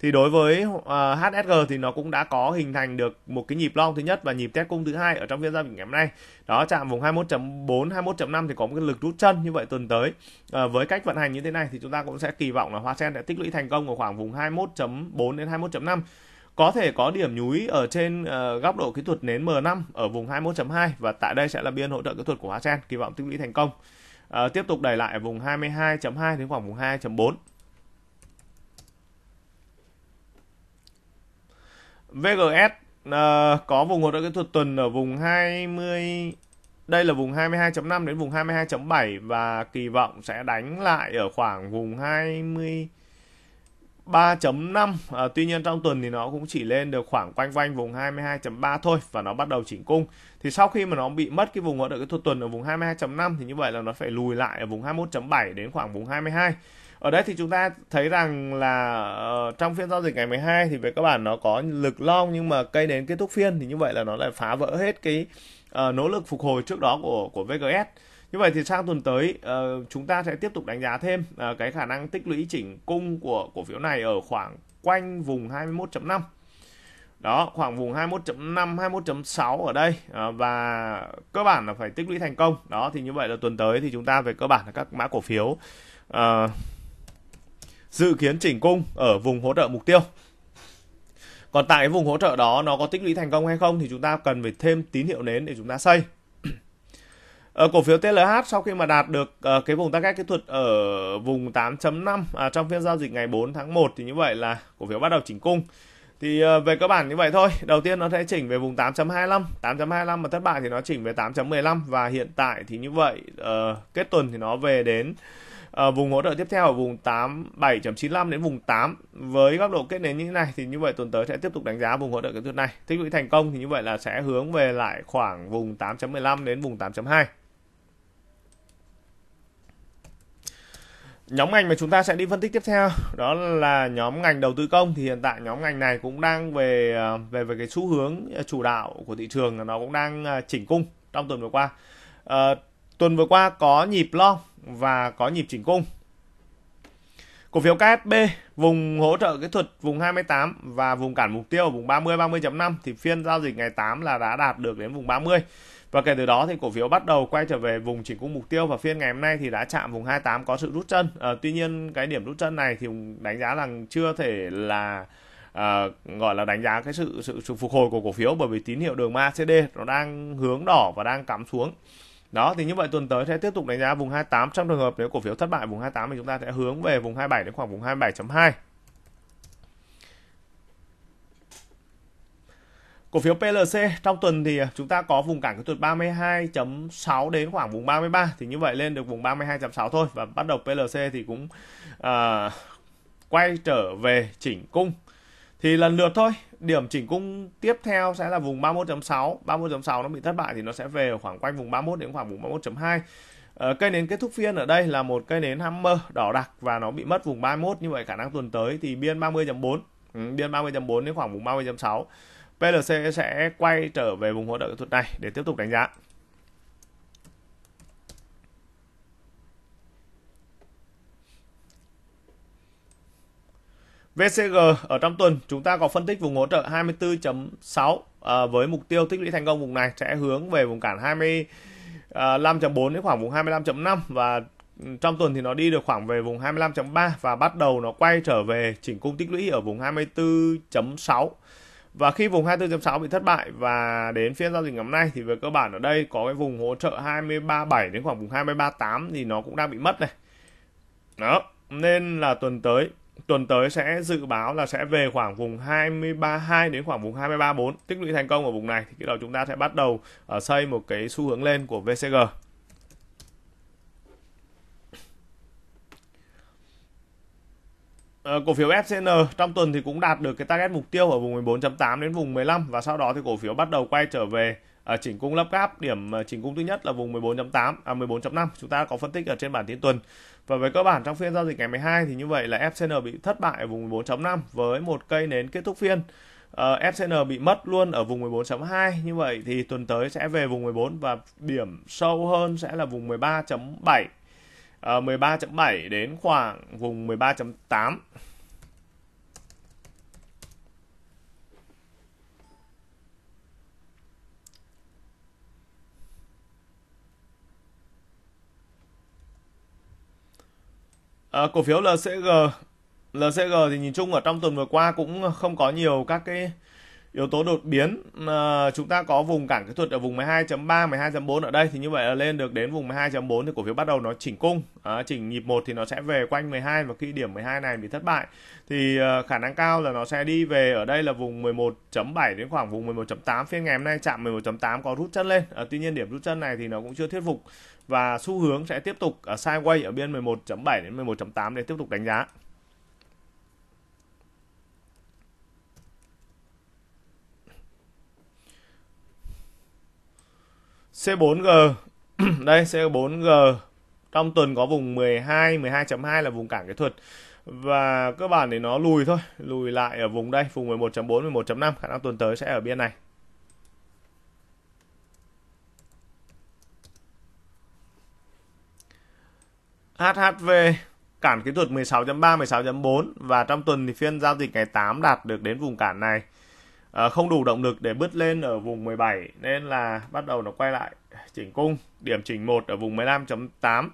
Thì đối với HSG thì nó cũng đã có hình thành được một cái nhịp long thứ nhất và nhịp test cung thứ hai ở trong phiên giao dịch ngày hôm nay. Đó, chạm vùng 21.4, 21.5 thì có một cái lực rút chân. Như vậy tuần tới với cách vận hành như thế này thì chúng ta cũng sẽ kỳ vọng là Hoa Sen sẽ tích lũy thành công ở khoảng vùng 21.4 đến 21.5. Có thể có điểm nhúi ở trên góc độ kỹ thuật nến M5 ở vùng 21.2, và tại đây sẽ là biên hỗ trợ kỹ thuật của Hoa Sen, kỳ vọng tích lũy thành công. Tiếp tục đẩy lại vùng 22.2 đến khoảng vùng 2.4. VGS có vùng hỗ trợ kỹ thuật tuần ở vùng 20, đây là vùng 22.5 đến vùng 22.7, và kỳ vọng sẽ đánh lại ở khoảng vùng 23.5. Tuy nhiên trong tuần thì nó cũng chỉ lên được khoảng quanh vùng 22.3 thôi, và nó bắt đầu chỉnh cung. Thì sau khi mà nó bị mất cái vùng hỗ trợ kỹ thuật tuần ở vùng 22.5 thì như vậy là nó phải lùi lại ở vùng 21.7 đến khoảng vùng 22. Ở đây thì chúng ta thấy rằng là trong phiên giao dịch ngày 12 thì về các bạn nó có lực long, nhưng mà cây đến kết thúc phiên thì như vậy là nó lại phá vỡ hết cái nỗ lực phục hồi trước đó của VGS. Như vậy thì sang tuần tới chúng ta sẽ tiếp tục đánh giá thêm cái khả năng tích lũy chỉnh cung của cổ phiếu này ở khoảng quanh vùng 21.5. Đó, khoảng vùng 21.5, 21.6 ở đây, và cơ bản là phải tích lũy thành công. Đó, thì như vậy là tuần tới thì chúng ta về cơ bản là các mã cổ phiếu dự kiến chỉnh cung ở vùng hỗ trợ mục tiêu. Còn tại vùng hỗ trợ đó nó có tích lũy thành công hay không thì chúng ta cần phải thêm tín hiệu nến để chúng ta xây. Ở cổ phiếu TLH, sau khi mà đạt được cái vùng target kỹ thuật ở vùng 8.5 trong phiên giao dịch ngày 4 tháng 1 thì như vậy là cổ phiếu bắt đầu chỉnh cung. Thì về cơ bản như vậy thôi, đầu tiên nó sẽ chỉnh về vùng 8.25, 8.25 mà thất bại thì nó chỉnh về 8.15, và hiện tại thì như vậy kết tuần thì nó về đến vùng hỗ trợ tiếp theo ở vùng 7.95 đến vùng 8. Với góc độ kết nến như thế này thì như vậy tuần tới sẽ tiếp tục đánh giá vùng hỗ trợ kỹ thuật này. Tích lũy thành công thì như vậy là sẽ hướng về lại khoảng vùng 8.15 đến vùng 8.2. Nhóm ngành mà chúng ta sẽ đi phân tích tiếp theo đó là nhóm ngành đầu tư công. Thì hiện tại nhóm ngành này cũng đang về cái xu hướng chủ đạo của thị trường, là nó cũng đang chỉnh cung trong tuần vừa qua. Tuần vừa qua có nhịp long và có nhịp chỉnh cung. Cổ phiếu KSB vùng hỗ trợ kỹ thuật vùng 28 và vùng cản mục tiêu ở vùng 30, 30.5 thì phiên giao dịch ngày 8 là đã đạt được đến vùng 30. Và kể từ đó thì cổ phiếu bắt đầu quay trở về vùng chỉnh cung mục tiêu, và phiên ngày hôm nay thì đã chạm vùng 28 có sự rút chân. Tuy nhiên cái điểm rút chân này thì đánh giá rằng chưa thể là gọi là đánh giá cái sự phục hồi của cổ phiếu, bởi vì tín hiệu đường MACD nó đang hướng đỏ và đang cắm xuống. Đó, thì như vậy tuần tới sẽ tiếp tục đánh giá vùng 28. Trong trường hợp nếu cổ phiếu thất bại vùng 28 thì chúng ta sẽ hướng về vùng 27 đến khoảng vùng 27.2. Cổ phiếu PLC trong tuần thì chúng ta có vùng cản kỹ thuật 32.6 đến khoảng vùng 33, thì như vậy lên được vùng 32.6 thôi, và bắt đầu PLC thì cũng quay trở về chỉnh cung. Thì lần lượt thôi, điểm chỉnh cung tiếp theo sẽ là vùng 31.6, 31.6 nó bị thất bại thì nó sẽ về ở khoảng quanh vùng 31 đến khoảng vùng 31.2. Cây nến kết thúc phiên ở đây là một cây nến hammer đỏ đặc và nó bị mất vùng 31, như vậy khả năng tuần tới thì biên 30.4, biên 30.4 đến khoảng vùng 30.6. PLC sẽ quay trở về vùng hỗ trợ kỹ thuật này để tiếp tục đánh giá. VCG ở trong tuần chúng ta có phân tích vùng hỗ trợ 24.6 với mục tiêu tích lũy thành công vùng này sẽ hướng về vùng cản 25.4 đến khoảng vùng 25.5, và trong tuần thì nó đi được khoảng về vùng 25.3 và bắt đầu nó quay trở về chỉnh cung tích lũy ở vùng 24.6. Và khi vùng 24.6 bị thất bại và đến phiên giao dịch ngày hôm nay thì về cơ bản ở đây có cái vùng hỗ trợ 23.7 đến khoảng vùng 23.8 thì nó cũng đang bị mất này. Đó, nên là tuần tới sẽ dự báo là sẽ về khoảng vùng 23.2 đến khoảng vùng 23.4, tích lũy thành công ở vùng này thì khi đó chúng ta sẽ bắt đầu xây một cái xu hướng lên của VCG. cổ phiếu FCN trong tuần thì cũng đạt được cái target mục tiêu ở vùng 14.8 đến vùng 15 và sau đó thì cổ phiếu bắt đầu quay trở về chỉnh cung lắp gáp. Điểm chỉnh cung thứ nhất là vùng 14.5 chúng ta có phân tích ở trên bản tin tuần. Và về cơ bản trong phiên giao dịch ngày 12 thì như vậy là FCN bị thất bại ở vùng 14.5 với một cây nến kết thúc phiên. FCN bị mất luôn ở vùng 14.2, như vậy thì tuần tới sẽ về vùng 14 và điểm sâu hơn sẽ là vùng 13.7. 13.7 đến khoảng vùng 13.8. Cổ phiếu LCG thì nhìn chung ở trong tuần vừa qua cũng không có nhiều các cái yếu tố đột biến. Chúng ta có vùng cản kỹ thuật ở vùng 12.3, 12.4 ở đây thì như vậy là lên được đến vùng 12.4 thì cổ phiếu bắt đầu nó chỉnh cung, chỉnh nhịp một thì nó sẽ về quanh 12 và khi điểm 12 này bị thất bại thì khả năng cao là nó sẽ đi về ở đây là vùng 11.7 đến khoảng vùng 11.8. Phiên ngày hôm nay chạm 11.8 có rút chân lên, tuy nhiên điểm rút chân này thì nó cũng chưa thuyết phục và xu hướng sẽ tiếp tục sideways ở biên 11.7 đến 11.8 để tiếp tục đánh giá. C4G, đây C4G trong tuần có vùng 12, 12.2 là vùng cản kỹ thuật và cơ bản thì nó lùi thôi, lùi lại ở vùng đây, vùng 11.4, 11.5, khả năng tuần tới sẽ ở biên này. HHV cản kỹ thuật 16.3, 16.4 và trong tuần thì phiên giao dịch ngày 8 đạt được đến vùng cản này. Không đủ động lực để bứt lên ở vùng 17 nên là bắt đầu nó quay lại chỉnh cung, điểm chỉnh 1 ở vùng 15.8.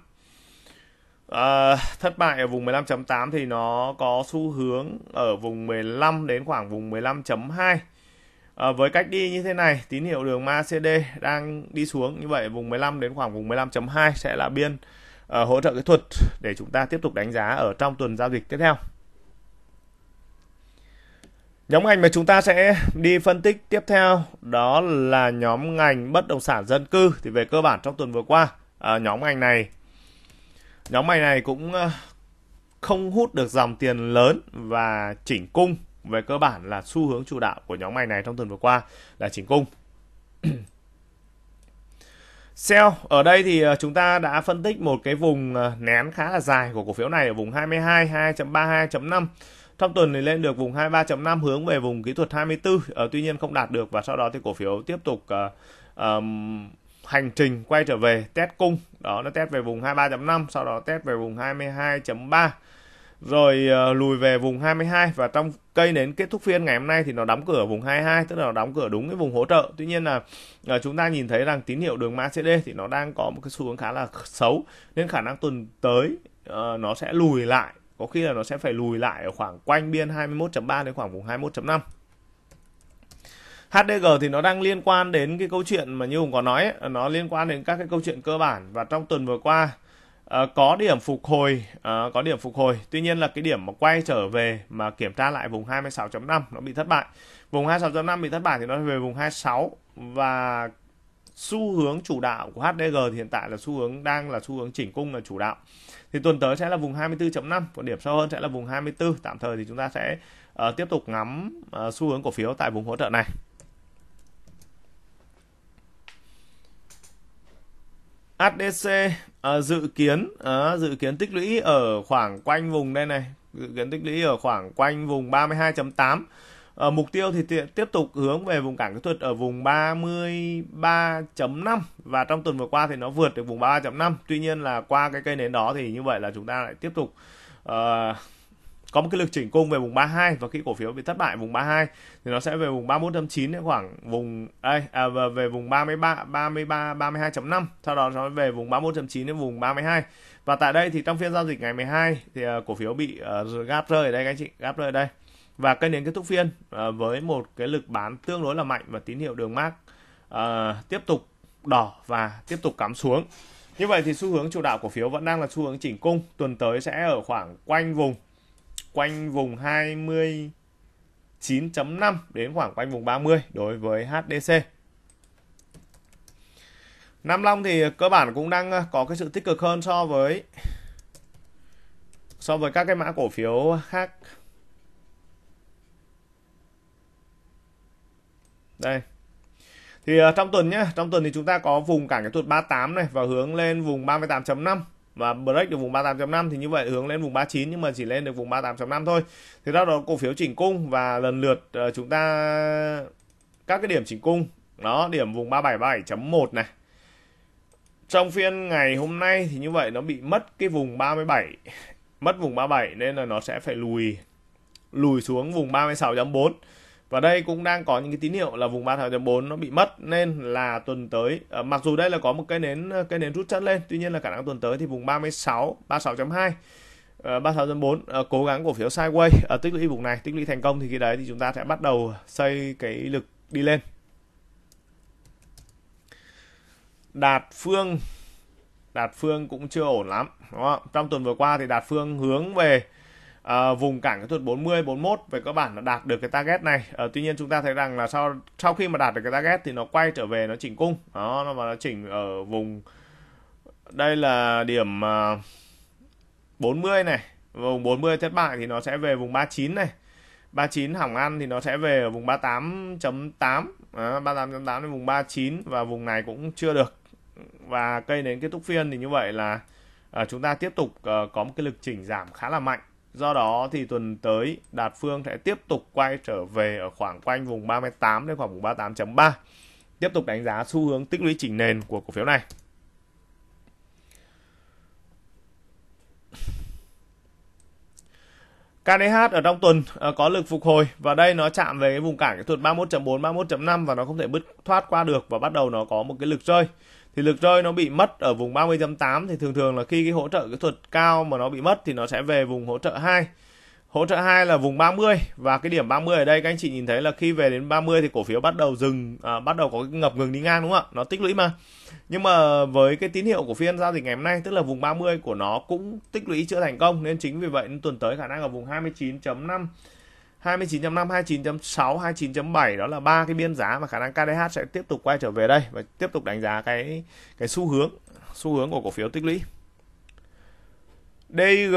Thất bại ở vùng 15.8 thì nó có xu hướng ở vùng 15 đến khoảng vùng 15.2. Với cách đi như thế này, tín hiệu đường MACD đang đi xuống, như vậy vùng 15 đến khoảng vùng 15.2 sẽ là biên hỗ trợ kỹ thuật để chúng ta tiếp tục đánh giá ở trong tuần giao dịch tiếp theo. Nhóm ngành mà chúng ta sẽ đi phân tích tiếp theo đó là nhóm ngành bất động sản dân cư. Thì về cơ bản trong tuần vừa qua, nhóm ngành này cũng không hút được dòng tiền lớn và chỉnh cung. Về cơ bản là xu hướng chủ đạo của nhóm ngành này trong tuần vừa qua là chỉnh cung. Sell ở đây thì chúng ta đã phân tích một cái vùng nén khá là dài của cổ phiếu này ở vùng 22, 2.3, 2.5. Trong tuần thì lên được vùng 23.5 hướng về vùng kỹ thuật 24, tuy nhiên không đạt được và sau đó thì cổ phiếu tiếp tục hành trình quay trở về test cung. Đó, nó test về vùng 23.5, sau đó test về vùng 22.3 rồi lùi về vùng 22 và trong cây nến kết thúc phiên ngày hôm nay thì nó đóng cửa ở vùng 22, tức là nó đóng cửa đúng cái vùng hỗ trợ. Tuy nhiên là chúng ta nhìn thấy rằng tín hiệu đường MACD thì nó đang có một cái xu hướng khá là xấu nên khả năng tuần tới nó sẽ lùi lại. Có khi là nó sẽ phải lùi lại ở khoảng quanh biên 21.3 đến khoảng vùng 21.5. HDG thì nó đang liên quan đến cái câu chuyện mà như Hùng có nói ấy, nó liên quan đến các cái câu chuyện cơ bản và trong tuần vừa qua có điểm phục hồi. Tuy nhiên là cái điểm mà quay trở về mà kiểm tra lại vùng 26.5 nó bị thất bại. Vùng 26.5 bị thất bại thì nó về vùng 26 và xu hướng chủ đạo của HDG thì hiện tại là xu hướng chỉnh cung là chủ đạo. Thì tuần tới sẽ là vùng 24.5, còn điểm sâu hơn sẽ là vùng 24. Tạm thời thì chúng ta sẽ tiếp tục ngắm xu hướng cổ phiếu tại vùng hỗ trợ này. HDC dự kiến tích lũy ở khoảng quanh vùng đây này, dự kiến tích lũy ở khoảng quanh vùng 32.8. Mục tiêu thì tiếp tục hướng về vùng cản kỹ thuật ở vùng 33.5 và trong tuần vừa qua thì nó vượt được vùng 33.5. Tuy nhiên là qua cái cây nến đó thì như vậy là chúng ta lại tiếp tục có một cái lực chỉnh cung về vùng 32 và khi cổ phiếu bị thất bại vùng 32 thì nó sẽ về vùng 31.9 đến khoảng vùng đây, về vùng 32.5, sau đó nó về vùng 31.9 đến vùng 32. Và tại đây thì trong phiên giao dịch ngày 12 thì cổ phiếu bị gap rơi ở đây các anh chị, gap rơi ở đây. Và cây nến kết thúc phiên với một cái lực bán tương đối là mạnh và tín hiệu đường MACD tiếp tục đỏ và tiếp tục cắm xuống. Như vậy thì xu hướng chủ đạo cổ phiếu vẫn đang là xu hướng chỉnh cung. Tuần tới sẽ ở khoảng quanh vùng 29.5 đến khoảng quanh vùng 30 đối với HDC. Nam Long thì cơ bản cũng đang có cái sự tích cực hơn so với so với các cái mã cổ phiếu khác. Đây. Thì trong tuần nhé, trong tuần thì chúng ta có vùng cản cái tuần 38 này và hướng lên vùng 38.5 và break được vùng 38.5 thì như vậy hướng lên vùng 39 nhưng mà chỉ lên được vùng 38.5 thôi. Thì đó là cổ phiếu chỉnh cung và lần lượt chúng ta các cái điểm chỉnh cung, đó điểm vùng 377.1 này. Trong phiên ngày hôm nay thì như vậy nó bị mất cái vùng 37, mất vùng 37 nên là nó sẽ phải lùi xuống vùng 36.4. Và đây cũng đang có những cái tín hiệu là vùng 36.4 nó bị mất nên là tuần tới mặc dù đây là có một cái nến rút chân lên, tuy nhiên là khả năng tuần tới thì vùng 36, 36.2, 36.4 cố gắng cổ phiếu sideways ở tích lũy vùng này, tích lũy thành công thì khi đấy thì chúng ta sẽ bắt đầu xây cái lực đi lên. Đạt Phương cũng chưa ổn lắm, đúng không? Trong tuần vừa qua thì Đạt Phương hướng về vùng cản cái thuật 40, 41 về cơ bản là đạt được cái target này. Tuy nhiên chúng ta thấy rằng là sau khi mà đạt được cái target thì nó quay trở về, nó chỉnh cung, đó mà nó chỉnh ở vùng đây là điểm 40 này, vùng 40 thất bại thì nó sẽ về vùng 39 này, 39 hỏng ăn thì nó sẽ về ở vùng 38.8, 38.8 đến vùng 39 và vùng này cũng chưa được. Và cây đến kết thúc phiên thì như vậy là chúng ta tiếp tục có một cái lực chỉnh giảm khá là mạnh. Do đó thì tuần tới Đạt Phương sẽ tiếp tục quay trở về ở khoảng quanh vùng 38 đến khoảng vùng 38.3. Tiếp tục đánh giá xu hướng tích lũy chỉnh nền của cổ phiếu này. KDH ở trong tuần có lực phục hồi và đây nó chạm về cái vùng cản kỹ thuật 31.4, 31.5 và nó không thể bứt thoát qua được và bắt đầu nó có một cái lực rơi. Thì lực rơi nó bị mất ở vùng 30.8 thì thường thường là khi cái hỗ trợ kỹ thuật cao mà nó bị mất thì nó sẽ về vùng hỗ trợ 2. Hỗ trợ 2 là vùng 30 và cái điểm 30 ở đây các anh chị nhìn thấy là khi về đến 30 thì cổ phiếu bắt đầu dừng, bắt đầu có cái ngập ngừng đi ngang, đúng không ạ? Nó tích lũy mà. Nhưng mà với cái tín hiệu của phiên giao dịch ngày hôm nay tức là vùng 30 của nó cũng tích lũy chưa thành công nên chính vì vậy tuần tới khả năng ở vùng 29.5, 29.5, 29.6, 29.7 đó là ba cái biên giá mà khả năng KDH sẽ tiếp tục quay trở về đây và tiếp tục đánh giá cái xu hướng của cổ phiếu tích lũy. DG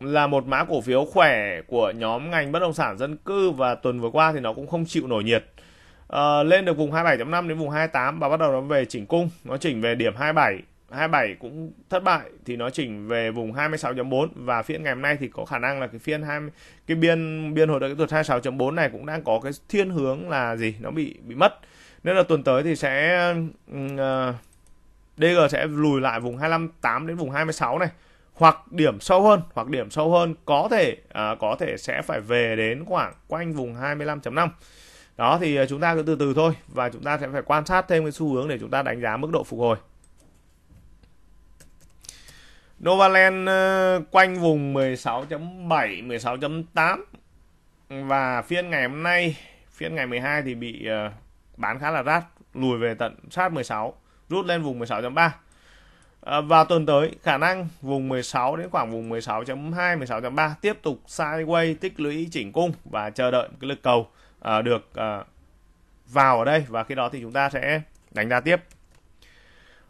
là một mã cổ phiếu khỏe của nhóm ngành bất động sản dân cư và tuần vừa qua thì nó cũng không chịu nổi nhiệt. Lên được vùng 27.5 đến vùng 28 và bắt đầu nó về chỉnh cung, nó chỉnh về điểm 27, 27 cũng thất bại thì nó chỉnh về vùng 26.4 và phiên ngày hôm nay thì có khả năng là cái phiên biên hỗ trợ kỹ thuật 26.4 này cũng đang có cái thiên hướng là gì? Nó bị mất. Nên là tuần tới thì sẽ DG sẽ lùi lại vùng 25.8 đến vùng 26 này. Hoặc điểm sâu hơn có thể sẽ phải về đến khoảng quanh vùng 25.5. Đó thì chúng ta cứ từ từ thôi và chúng ta sẽ phải quan sát thêm cái xu hướng để chúng ta đánh giá mức độ phục hồi. Novaland quanh vùng 16.7, 16.8 và phiên ngày hôm nay, phiên ngày 12 thì bị bán khá là rát, lùi về tận sát 16, rút lên vùng 16.3. Và tuần tới khả năng vùng 16 đến khoảng vùng 16.2, 16.3 tiếp tục sideways tích lũy chỉnh cung và chờ đợi cái lực cầu được vào ở đây và khi đó thì chúng ta sẽ đánh giá tiếp.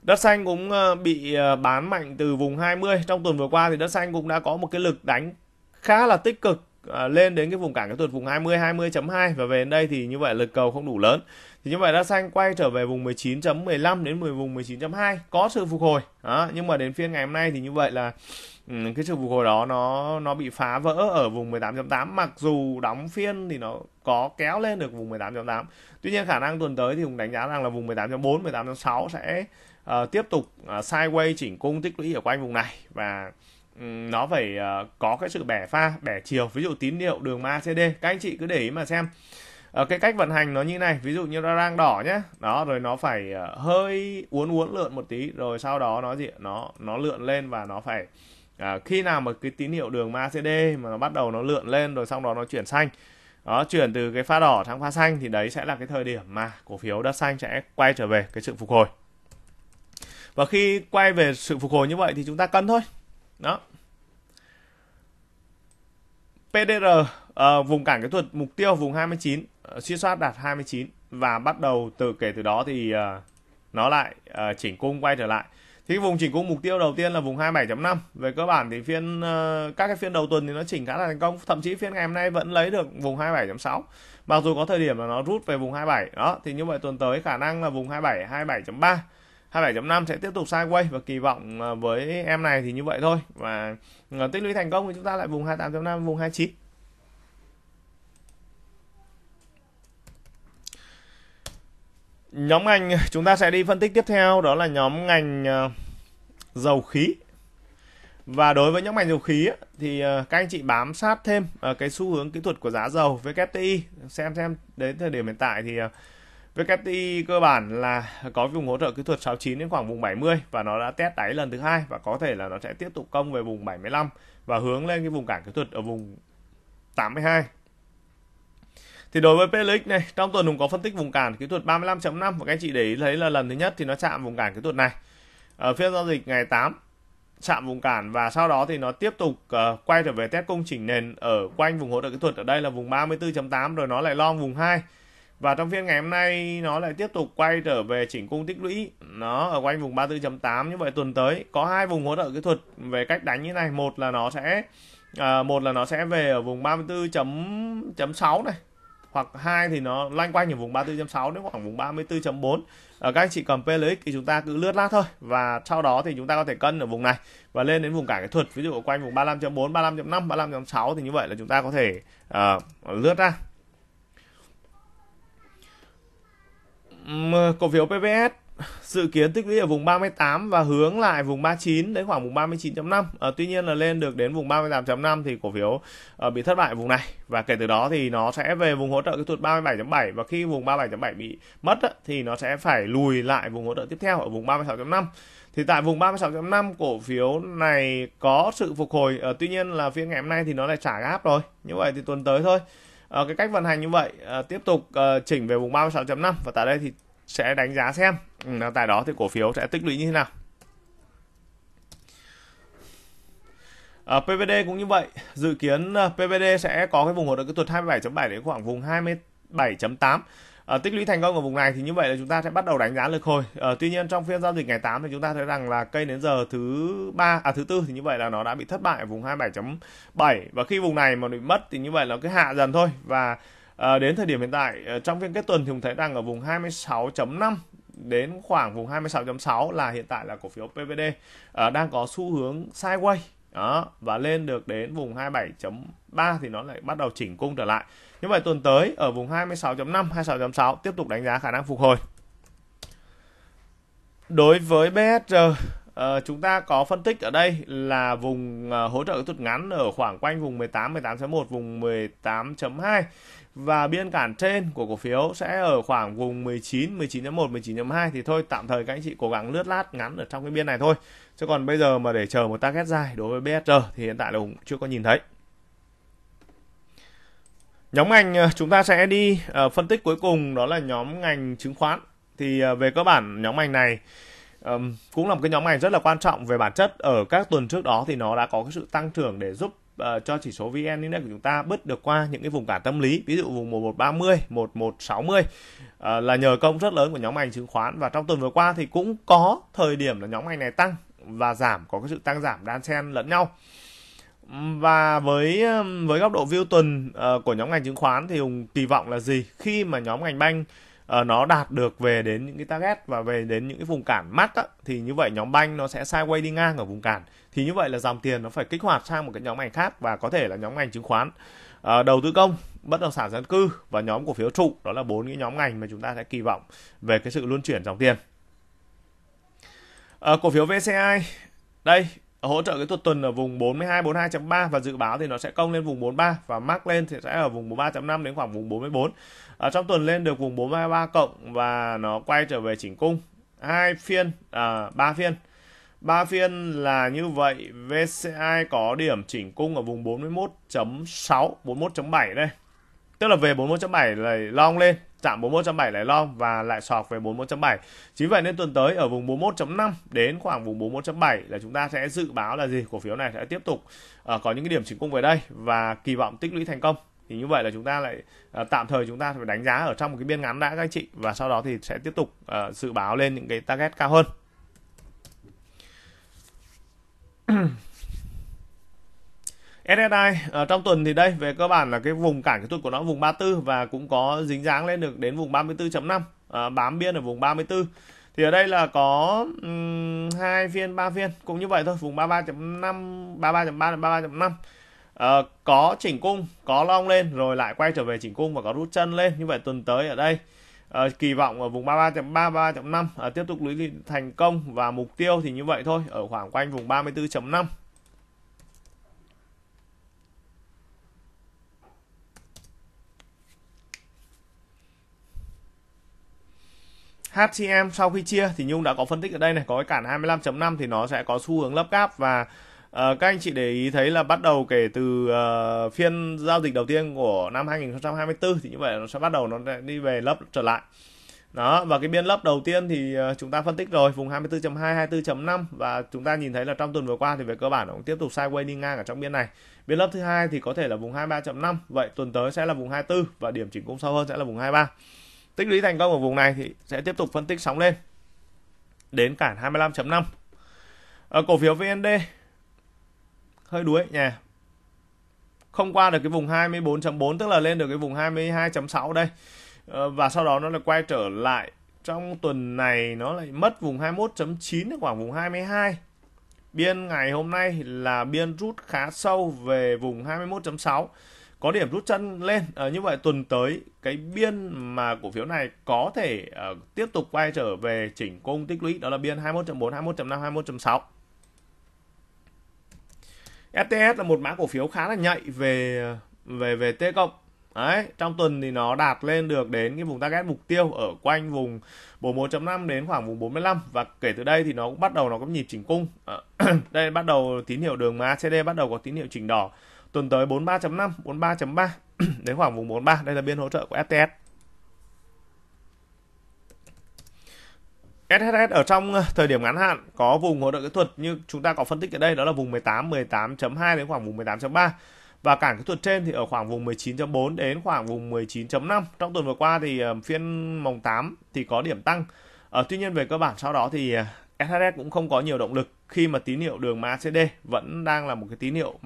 Đất Xanh cũng bị bán mạnh từ vùng 20. Trong tuần vừa qua thì Đất Xanh cũng đã có một cái lực đánh khá là tích cực lên đến cái vùng cản kỹ thuật vùng 20, 20.2 và về đến đây thì như vậy lực cầu không đủ lớn. Thì như vậy Đất Xanh quay trở về vùng 19.15 đến vùng 19.2 có sự phục hồi. Đó, nhưng mà đến phiên ngày hôm nay thì như vậy là cái sự phục hồi đó nó bị phá vỡ ở vùng 18.8 mặc dù đóng phiên thì nó có kéo lên được vùng 18.8. Tuy nhiên khả năng tuần tới thì cũng đánh giá rằng là vùng 18.4, 18.6 sẽ tiếp tục sideways chỉnh cung tích lũy ở quanh vùng này và nó phải có cái sự bẻ chiều, ví dụ tín hiệu đường MACD các anh chị cứ để ý mà xem cái cách vận hành nó như này, ví dụ như nó đang đỏ nhé, đó rồi nó phải hơi uốn lượn một tí rồi sau đó nó gì nó lượn lên và nó phải khi nào mà cái tín hiệu đường MACD mà nó bắt đầu nó lượn lên rồi sau đó nó chuyển xanh, đó chuyển từ cái pha đỏ sang pha xanh thì đấy sẽ là cái thời điểm mà cổ phiếu Đất Xanh sẽ quay trở về cái sự phục hồi. Và khi quay về sự phục hồi như vậy thì chúng ta cân thôi. Đó. PDR vùng cản kỹ thuật mục tiêu vùng 29, suy soát đạt 29 và bắt đầu từ kể từ đó thì nó lại chỉnh cung quay trở lại. Thì vùng chỉnh cũng mục tiêu đầu tiên là vùng 27.5. Về cơ bản thì phiên các cái phiên đầu tuần thì nó chỉnh khá là thành công, thậm chí phiên ngày hôm nay vẫn lấy được vùng 27.6. Mặc dù có thời điểm là nó rút về vùng 27. Đó, thì như vậy tuần tới khả năng là vùng 27, 27.3, 27.5 sẽ tiếp tục sideways, và kỳ vọng với em này thì như vậy thôi. Và tích lũy thành công thì chúng ta lại vùng 28.5, vùng 29. Nhóm ngành chúng ta sẽ đi phân tích tiếp theo, đó là nhóm ngành dầu khí. Và đối với nhóm ngành dầu khí thì các anh chị bám sát thêm cái xu hướng kỹ thuật của giá dầu WTI, xem đến thời điểm hiện tại thì WTI cơ bản là có vùng hỗ trợ kỹ thuật 69 đến khoảng vùng 70, và nó đã test đáy lần thứ hai, và có thể là nó sẽ tiếp tục công về vùng 75 và hướng lên cái vùng cản kỹ thuật ở vùng 82. Thì đối với PLX này, trong tuần Hùng có phân tích vùng cản kỹ thuật 35.5, và các anh chị để ý thấy là lần thứ nhất thì nó chạm vùng cản kỹ thuật này ở phiên giao dịch ngày 8, chạm vùng cản, và sau đó thì nó tiếp tục quay trở về test cung chỉnh nền ở quanh vùng hỗ trợ kỹ thuật ở đây là vùng 34.8, rồi nó lại long vùng 2. Và trong phiên ngày hôm nay nó lại tiếp tục quay trở về chỉnh cung tích lũy, nó ở quanh vùng 34.8. Như vậy tuần tới có hai vùng hỗ trợ kỹ thuật về cách đánh như này, một là nó sẽ về ở vùng 34.6 này, hoặc hai thì nó loanh quanh ở vùng 34.6 đến khoảng vùng 34.4. Các anh chị cầm PLX thì chúng ta cứ lướt lát thôi, và sau đó thì chúng ta có thể cân ở vùng này và lên đến vùng cản kỹ thuật, ví dụ ở quanh vùng 35.4, 35.5, 35.6, thì như vậy là chúng ta có thể lướt ra. Cổ phiếu PVS dự kiến tích lũy ở vùng 38 và hướng lại vùng 39 đến khoảng vùng 39.5. Tuy nhiên là lên được đến vùng 38.5 thì cổ phiếu bị thất bại vùng này, và kể từ đó thì nó sẽ về vùng hỗ trợ kỹ thuật 37.7, và khi vùng 37.7 bị mất thì nó sẽ phải lùi lại vùng hỗ trợ tiếp theo ở vùng 36.5. Thì tại vùng 36.5 cổ phiếu này có sự phục hồi, tuy nhiên là phiên ngày hôm nay thì nó lại trả gáp rồi. Như vậy thì tuần tới thôi, cái cách vận hành như vậy, tiếp tục chỉnh về vùng 36.5, và tại đây thì sẽ đánh giá xem tại đó thì cổ phiếu sẽ tích lũy như thế nào. PVD cũng như vậy, dự kiến PVD sẽ có cái vùng hỗ trợ kỹ thuật 27.7 đến khoảng vùng 27.8. Tích lũy thành công ở vùng này thì như vậy là chúng ta sẽ bắt đầu đánh giá lực hồi. Tuy nhiên trong phiên giao dịch ngày 8 thì chúng ta thấy rằng là cây đến giờ thứ tư thì như vậy là nó đã bị thất bại ở vùng 27.7, và khi vùng này mà bị mất thì như vậy là cứ hạ dần thôi. Và đến thời điểm hiện tại trong phiên kết tuần thì chúng thấy rằng ở vùng 26.5 đến khoảng vùng 26.6 là hiện tại là cổ phiếu PVD đang có xu hướng sideways. Đó, và lên được đến vùng 27.3 thì nó lại bắt đầu chỉnh cung trở lại. Như vậy tuần tới ở vùng 26.5, 26.6 tiếp tục đánh giá khả năng phục hồi. Đối với BSR, chúng ta có phân tích ở đây là vùng hỗ trợ kỹ thuật ngắn ở khoảng quanh vùng 18, 18.1, vùng 18.2, và biên cản trên của cổ phiếu sẽ ở khoảng vùng 19, 19.1, 19.2. Thì thôi tạm thời các anh chị cố gắng lướt lát ngắn ở trong cái biên này thôi, chứ còn bây giờ mà để chờ một target dài đối với BSR thì hiện tại là cũng chưa có nhìn thấy. Nhóm ngành chúng ta sẽ đi phân tích cuối cùng, đó là nhóm ngành chứng khoán. Thì về cơ bản nhóm ngành này cũng là một cái nhóm ngành rất là quan trọng về bản chất. Ở các tuần trước đó thì nó đã có cái sự tăng trưởng để giúp cho chỉ số VN Index của chúng ta bứt được qua những cái vùng cản tâm lý, ví dụ vùng 1130, 1160 là nhờ công rất lớn của nhóm ngành chứng khoán. Và trong tuần vừa qua thì cũng có thời điểm là nhóm ngành này tăng và giảm, có cái sự tăng giảm đan xen lẫn nhau. Và với góc độ view tuần của nhóm ngành chứng khoán thì Hùng kỳ vọng là gì khi mà nhóm ngành banh nó đạt được về đến những cái target và về đến những cái vùng cản mắc thì như vậy nhóm banh nó sẽ sideways đi ngang ở vùng cản, thì như vậy là dòng tiền nó phải kích hoạt sang một cái nhóm ngành khác, và có thể là nhóm ngành chứng khoán, đầu tư công, bất động sản dân cư và nhóm cổ phiếu trụ. Đó là bốn cái nhóm ngành mà chúng ta sẽ kỳ vọng về cái sự luân chuyển dòng tiền. Cổ phiếu VCI đây hỗ trợ cái tuần ở vùng 42, 42.3, và dự báo thì nó sẽ cong lên vùng 43 và mắc lên thì sẽ ở vùng 43.5 đến khoảng vùng 44. Trong tuần lên được vùng 43 cộng và nó quay trở về chỉnh cung. 3 phiên là như vậy. VCI có điểm chỉnh cung ở vùng 41.6, 41.7 đây. Tức là về 41.7 lại long lên, chạm 41.7 lại long và lại sọc về 41.7. Chính vậy nên tuần tới ở vùng 41.5 đến khoảng vùng 41.7 là chúng ta sẽ dự báo là gì? Cổ phiếu này sẽ tiếp tục có những cái điểm chỉnh cung về đây và kỳ vọng tích lũy thành công. Thì như vậy là chúng ta lại tạm thời chúng ta phải đánh giá ở trong một cái biên ngắn đã các anh chị, và sau đó thì sẽ tiếp tục dự báo lên những cái target cao hơn. SSI trong tuần thì đây về cơ bản là cái vùng cản kỹ thuật của nó vùng 34 và cũng có dính dáng lên được đến vùng 34.5, bám biên ở vùng 34. Thì ở đây là có 2 phiên 3 phiên cũng như vậy thôi, vùng 33.5, 33.3 đến 33.5. Có chỉnh cung, có long lên rồi lại quay trở về chỉnh cung và có rút chân lên. Như vậy tuần tới ở đây kỳ vọng ở vùng 33.3, 33.5 tiếp tục lũy thành công và mục tiêu thì như vậy thôi, ở khoảng quanh vùng 34.5. HCM sau khi chia thì Nhung đã có phân tích ở đây này, có cái cản 25.5 thì nó sẽ có xu hướng lấp gáp và các anh chị để ý thấy là bắt đầu kể từ phiên giao dịch đầu tiên của năm 2024 thì như vậy nó sẽ bắt đầu nó đi về lấp trở lại. Đó, và cái biên lấp đầu tiên thì chúng ta phân tích rồi, vùng 24.2, 24.5 và chúng ta nhìn thấy là trong tuần vừa qua thì về cơ bản nó cũng tiếp tục sideways đi ngang ở trong biên này. Biên lấp thứ hai thì có thể là vùng 23.5, vậy tuần tới sẽ là vùng 24 và điểm chỉnh cũng sâu hơn sẽ là vùng 23. Tích lũy thành công ở vùng này thì sẽ tiếp tục phân tích sóng lên đến cản 25.5. Ở cổ phiếu VND hơi đuối nhỉ, không qua được cái vùng 24.4, tức là lên được cái vùng 22.6 đây, và sau đó nó lại quay trở lại trong tuần này, nó lại mất vùng 21.9 khoảng vùng 22. Biên ngày hôm nay là biên rút khá sâu về vùng 21.6, có điểm rút chân lên. Như vậy tuần tới cái biên mà cổ phiếu này có thể tiếp tục quay trở về chỉnh cung tích lũy, đó là biên 21.4, 21.5, 21.6. STS là một mã cổ phiếu khá là nhạy về T cộng. Đấy, trong tuần thì nó đạt lên được đến cái vùng target mục tiêu ở quanh vùng 41.5 đến khoảng vùng 45 và kể từ đây thì nó cũng bắt đầu nó có nhịp chỉnh cung. Đây bắt đầu tín hiệu đường MACD bắt đầu có tín hiệu chỉnh đỏ. Tuần tới 43.5, 43.3 đến khoảng vùng 43, đây là biên hỗ trợ của STS. SSS ở trong thời điểm ngắn hạn có vùng hỗ trợ kỹ thuật như chúng ta có phân tích ở đây, đó là vùng 18, 18.2 đến khoảng vùng 18.3 và cản kỹ thuật trên thì ở khoảng vùng 19.4 đến khoảng vùng 19.5. Trong tuần vừa qua thì phiên mùng 8 thì có điểm tăng. Tuy nhiên về cơ bản sau đó thì SSS cũng không có nhiều động lực khi mà tín hiệu đường MACD vẫn đang là một cái tín hiệu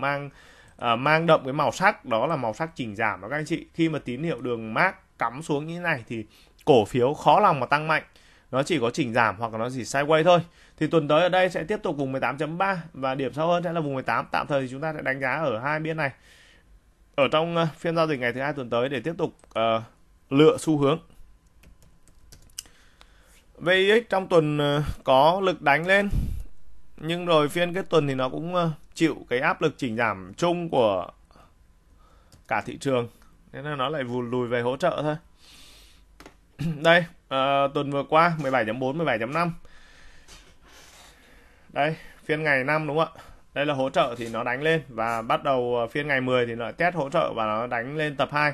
mang đậm cái màu sắc, đó là màu sắc chỉnh giảm đó các anh chị. Khi mà tín hiệu đường MAC cắm xuống như thế này thì cổ phiếu khó lòng mà tăng mạnh, nó chỉ có chỉnh giảm hoặc là nó chỉ sideways thôi. Thì tuần tới ở đây sẽ tiếp tục vùng 18.3 và điểm sâu hơn sẽ là vùng 18. Tạm thời thì chúng ta sẽ đánh giá ở hai biên này ở trong phiên giao dịch ngày thứ hai tuần tới để tiếp tục lựa xu hướng. VIX trong tuần có lực đánh lên nhưng rồi phiên kết tuần thì nó cũng chịu cái áp lực chỉnh giảm chung của cả thị trường nên là nó lại vùn lùi về hỗ trợ thôi. Đây, tuần vừa qua 17.4, 17.5. Đây, phiên ngày 5 đúng không ạ? Đây là hỗ trợ thì nó đánh lên và bắt đầu phiên ngày 10 thì nó test hỗ trợ và nó đánh lên tập 2.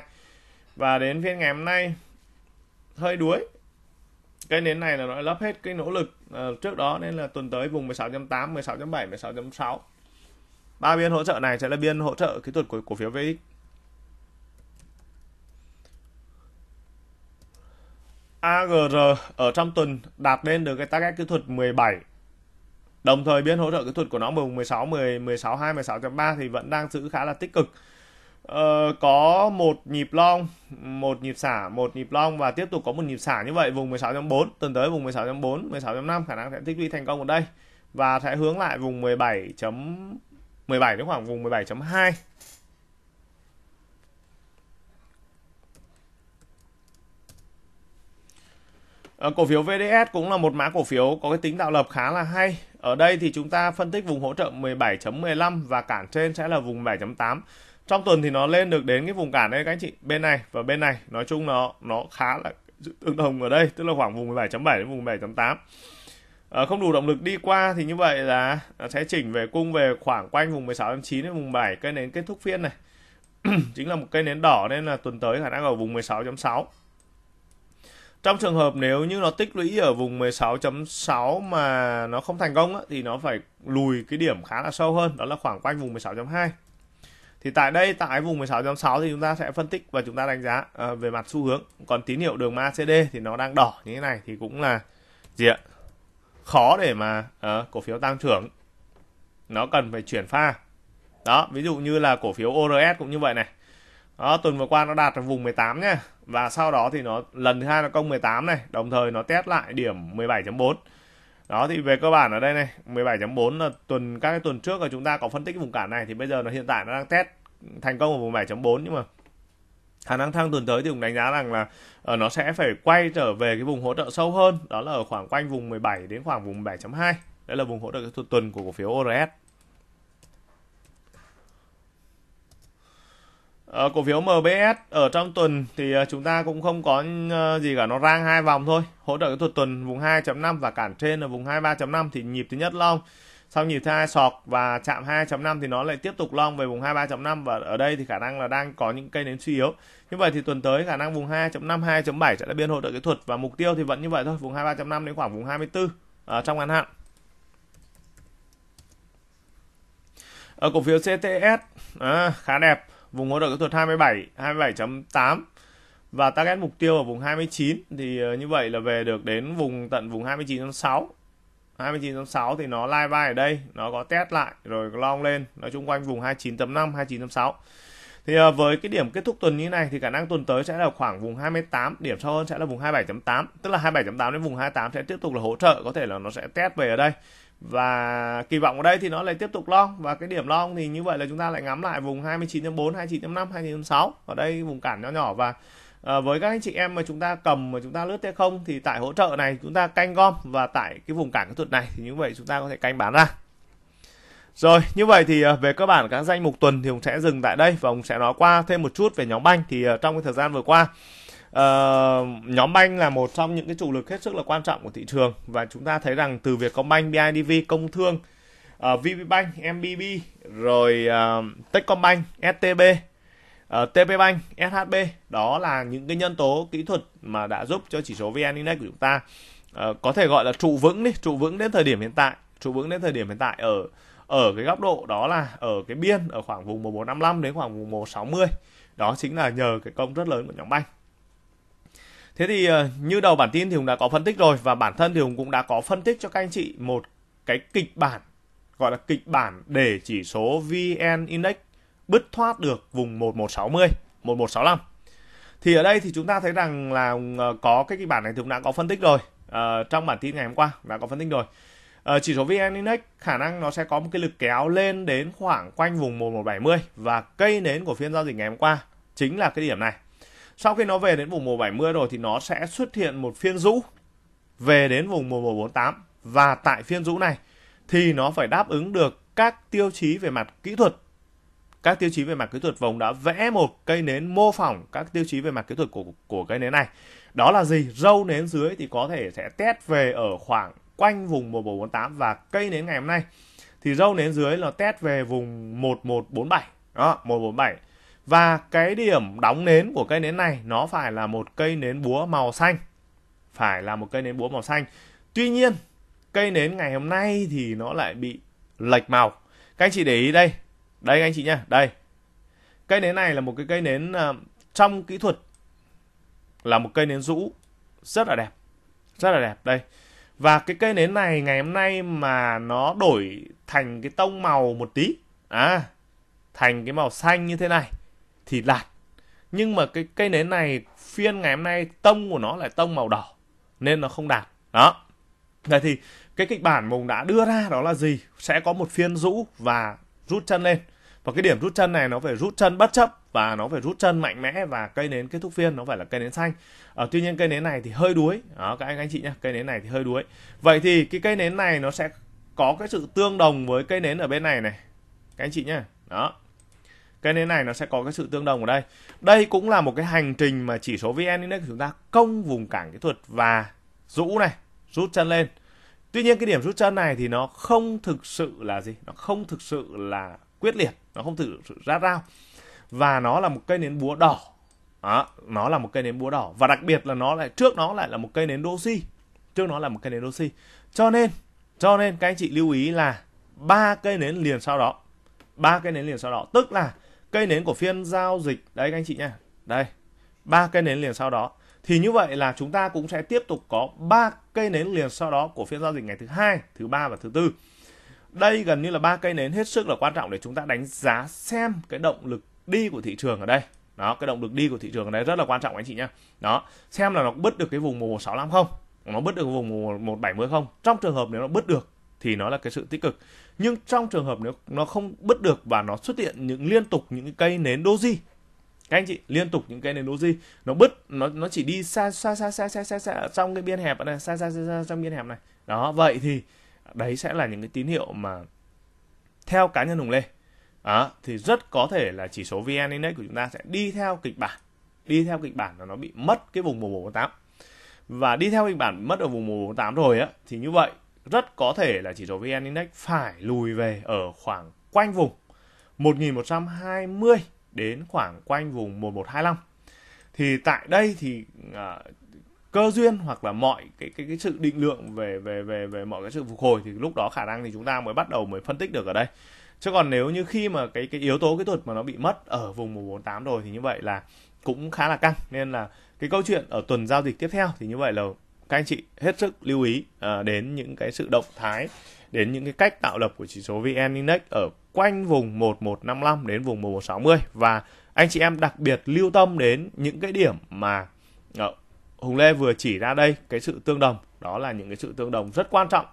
Và đến phiên ngày hôm nay hơi đuối. Cái nến này là nó lấp hết cái nỗ lực trước đó nên là tuần tới vùng 16.8, 16.7, 16.6. Ba biên hỗ trợ này sẽ là biên hỗ trợ kỹ thuật của cổ phiếu VX. AGR ở trong tuần đạt lên được cái target kỹ thuật 17. Đồng thời biên hỗ trợ kỹ thuật của nó vùng 16, 10, 16, 2, 16.3 thì vẫn đang giữ khá là tích cực. Có một nhịp long, một nhịp xả, một nhịp long và tiếp tục có một nhịp xả như vậy vùng 16.4, tuần tới vùng 16.4, 16.5 khả năng sẽ tích lũy thành công ở đây và sẽ hướng lại vùng 17 đến khoảng vùng 17.2. Cổ phiếu VDS cũng là một mã cổ phiếu có cái tính tạo lập khá là hay. Ở đây thì chúng ta phân tích vùng hỗ trợ 17.15 và cản trên sẽ là vùng 7.8. Trong tuần thì nó lên được đến cái vùng cản đây các anh chị, bên này và bên này, nói chung nó khá là tương đồng ở đây, tức là khoảng vùng 17.7 đến vùng 7.8. Không đủ động lực đi qua thì như vậy là sẽ chỉnh về cung về khoảng quanh vùng 16.9 đến vùng 7, cây nến kết thúc phiên này. Chính là một cây nến đỏ nên là tuần tới khả năng ở vùng 16.6. Trong trường hợp nếu như nó tích lũy ở vùng 16.6 mà nó không thành công thì nó phải lùi cái điểm khá là sâu hơn, đó là khoảng quanh vùng 16.2. Thì tại đây, tại vùng 16.6 thì chúng ta sẽ phân tích và chúng ta đánh giá về mặt xu hướng. Còn tín hiệu đường MACD thì nó đang đỏ như thế này thì cũng là gì ạ? Khó để mà cổ phiếu tăng trưởng. nó cần phải chuyển pha. Đó, ví dụ như là cổ phiếu ORS cũng như vậy này. Đó, tuần vừa qua nó đạt ở vùng 18 nhá. Và sau đó thì nó lần thứ hai nó công 18 này, đồng thời nó test lại điểm 17.4. Đó, thì về cơ bản ở đây này, 17.4 là các cái tuần trước là chúng ta có phân tích vùng cản này, thì bây giờ nó hiện tại nó đang test thành công ở vùng 17.4, nhưng mà khả năng thăng tuần tới thì cũng đánh giá rằng là nó sẽ phải quay trở về cái vùng hỗ trợ sâu hơn, đó là ở khoảng quanh vùng 17 đến khoảng vùng 7.2. Đây là vùng hỗ trợ tuần của cổ phiếu ORS. Cổ phiếu MBS ở trong tuần thì chúng ta cũng không có gì cả, nó rang hai vòng thôi. Hỗ trợ cái tuần vùng 2.5 và cản trên là vùng 23.5 thì nhịp thứ nhất long, sau nhịp thứ hai sọt và chạm 2.5 thì nó lại tiếp tục long về vùng 23.5, và ở đây thì khả năng là đang có những cây nến suy yếu. Như vậy thì tuần tới khả năng vùng 2.5 2.7 sẽ là biên hỗ trợ kỹ thuật, và mục tiêu thì vẫn như vậy thôi, vùng 23.5 đến khoảng vùng 24 trong ngắn hạn. Ở cổ phiếu CTS khá đẹp, vùng hỗ trợ kỹ thuật 27.8 và target mục tiêu ở vùng 29, thì như vậy là về được đến tận vùng 29.6. 29.6 thì nó live buy ở đây, nó có test lại rồi long lên, nói chung quanh vùng 29.5 29.6. Thì với cái điểm kết thúc tuần như này thì khả năng tuần tới sẽ là khoảng vùng 28, điểm sâu hơn sẽ là vùng 27.8, tức là 27.8 đến vùng 28 sẽ tiếp tục là hỗ trợ, có thể là nó sẽ test về ở đây. Và kỳ vọng ở đây thì nó lại tiếp tục long, và cái điểm long thì như vậy là chúng ta lại ngắm lại vùng 29.4, 29.5, 29.6. Ở đây vùng cản nhỏ nhỏ, và với các anh chị em mà chúng ta cầm mà chúng ta lướt T0 thì tại hỗ trợ này chúng ta canh gom, và tại cái vùng cản kỹ thuật này thì như vậy chúng ta có thể canh bán ra. Rồi, như vậy thì về cơ bản các danh mục tuần thì Hùng sẽ dừng tại đây, và Hùng sẽ nói qua thêm một chút về nhóm banh. Thì trong cái thời gian vừa qua, nhóm banh là một trong những cái trụ lực hết sức là quan trọng của thị trường, và chúng ta thấy rằng từ Vietcombank, BIDV, Công Thương, VPBank, MBB, rồi Techcombank, STB, TPBank, SHB, đó là những cái nhân tố kỹ thuật mà đã giúp cho chỉ số VN Index của chúng ta có thể gọi là trụ vững đi, trụ vững đến thời điểm hiện tại, trụ vững đến thời điểm hiện tại ở cái góc độ đó là ở cái biên ở khoảng vùng 1455 đến khoảng vùng 160. Đó chính là nhờ cái công rất lớn của nhóm banh. Thế thì như đầu bản tin thì Hùng đã có phân tích rồi, và bản thân thì Hùng cũng đã có phân tích cho các anh chị một cái kịch bản, gọi là kịch bản để chỉ số VN Index bứt thoát được vùng 1160, 1165. Thì ở đây thì chúng ta thấy rằng là có cái kịch bản này thì Hùng đã có phân tích rồi, trong bản tin ngày hôm qua đã có phân tích rồi. Chỉ số VN Index khả năng nó sẽ có một cái lực kéo lên đến khoảng quanh vùng 1170, và cây nến của phiên giao dịch ngày hôm qua chính là cái điểm này. Sau khi nó về đến vùng 1170 rồi thì nó sẽ xuất hiện một phiên rũ về đến vùng 1148, và tại phiên rũ này thì nó phải đáp ứng được các tiêu chí về mặt kỹ thuật. Các tiêu chí về mặt kỹ thuật, Hùng đã vẽ một cây nến mô phỏng các tiêu chí về mặt kỹ thuật của cây nến này. Đó là gì? Râu nến dưới thì có thể sẽ test về ở khoảng quanh vùng 1148, và cây nến ngày hôm nay thì râu nến dưới là test về vùng 1147. Đó, 1147. Và cái điểm đóng nến của cây nến này nó phải là một cây nến búa màu xanh. Phải là một cây nến búa màu xanh. Tuy nhiên, cây nến ngày hôm nay thì nó lại bị lệch màu. Các anh chị để ý đây. Đây anh chị nhá, đây. Cây nến này là một cái cây nến trong kỹ thuật là một cây nến rũ rất là đẹp. Rất là đẹp đây. Và cái cây nến này ngày hôm nay mà nó đổi thành cái tông màu một tí, thành cái màu xanh như thế này thì lạt. Nhưng mà cái cây nến này phiên ngày hôm nay tông của nó lại tông màu đỏ nên nó không đạt. Đó. Vậy thì cái kịch bản mình đã đưa ra đó là gì? Sẽ có một phiên rũ và rút chân lên. Và cái điểm rút chân này nó phải rút chân bất chấp, và nó phải rút chân mạnh mẽ, và cây nến kết thúc phiên nó phải là cây nến xanh. Tuy nhiên cây nến này thì hơi đuối. Đó, các anh chị nhé, cây nến này thì hơi đuối. Vậy thì cái cây nến này nó sẽ có cái sự tương đồng với cây nến ở bên này này. Các anh chị nhé. Đó. Cây nến này nó sẽ có cái sự tương đồng ở đây. Đây cũng là một cái hành trình mà chỉ số VN Index của chúng ta công vùng cản kỹ thuật và rũ này, rút chân lên. Tuy nhiên cái điểm rút chân này thì nó không thực sự là gì? Nó không thực sự là quyết liệt, nó không thực sự rát rao. Và nó là một cây nến búa đỏ. Đó, nó là một cây nến búa đỏ, và đặc biệt là trước nó lại là một cây nến doji. Trước nó là một cây nến doji. Cho nên các anh chị lưu ý là ba cây nến liền sau đó. Ba cây nến liền sau đó, tức là cây nến của phiên giao dịch đấy các anh chị nhá. Đây. Ba cây nến liền sau đó. Thì như vậy là chúng ta cũng sẽ tiếp tục có 3 cây nến liền sau đó của phiên giao dịch ngày thứ 2, thứ 3 và thứ 4. Đây gần như là ba cây nến hết sức là quan trọng để chúng ta đánh giá xem cái động lực đi của thị trường ở đây. Đó, cái động lực đi của thị trường ở đây rất là quan trọng anh chị nhá. Đó, xem là nó bứt được cái vùng 165 không? Nó bứt được vùng 170 không? Trong trường hợp nếu nó bứt được thì nó là cái sự tích cực. Nhưng trong trường hợp nếu nó không bứt được và nó xuất hiện những liên tục những cây nến doji, các anh chị, liên tục những cây nến doji, nó bứt, nó chỉ đi xa trong cái biên hẹp này, xa trong biên hẹp này. Đó, vậy thì đấy sẽ là những cái tín hiệu mà theo cá nhân Hùng Lê thì rất có thể là chỉ số VN Index của chúng ta sẽ đi theo kịch bản, là nó bị mất cái vùng 148. Và đi theo kịch bản mất ở vùng 148 rồi á, thì như vậy rất có thể là chỉ số VN Index phải lùi về ở khoảng quanh vùng 1120 đến khoảng quanh vùng 1125. Thì tại đây thì cơ duyên hoặc là mọi cái sự định lượng về mọi cái sự phục hồi thì lúc đó khả năng thì chúng ta mới bắt đầu mới phân tích được ở đây. Chứ còn nếu như khi mà cái yếu tố kỹ thuật mà nó bị mất ở vùng 148 rồi thì như vậy là cũng khá là căng, nên là cái câu chuyện ở tuần giao dịch tiếp theo thì như vậy là các anh chị hết sức lưu ý đến những cái sự động thái, đến những cái cách tạo lập của chỉ số VN Index ở quanh vùng 1155 đến vùng 1160, và anh chị em đặc biệt lưu tâm đến những cái điểm mà Hùng Lê vừa chỉ ra đây, cái sự tương đồng, đó là những cái sự tương đồng rất quan trọng.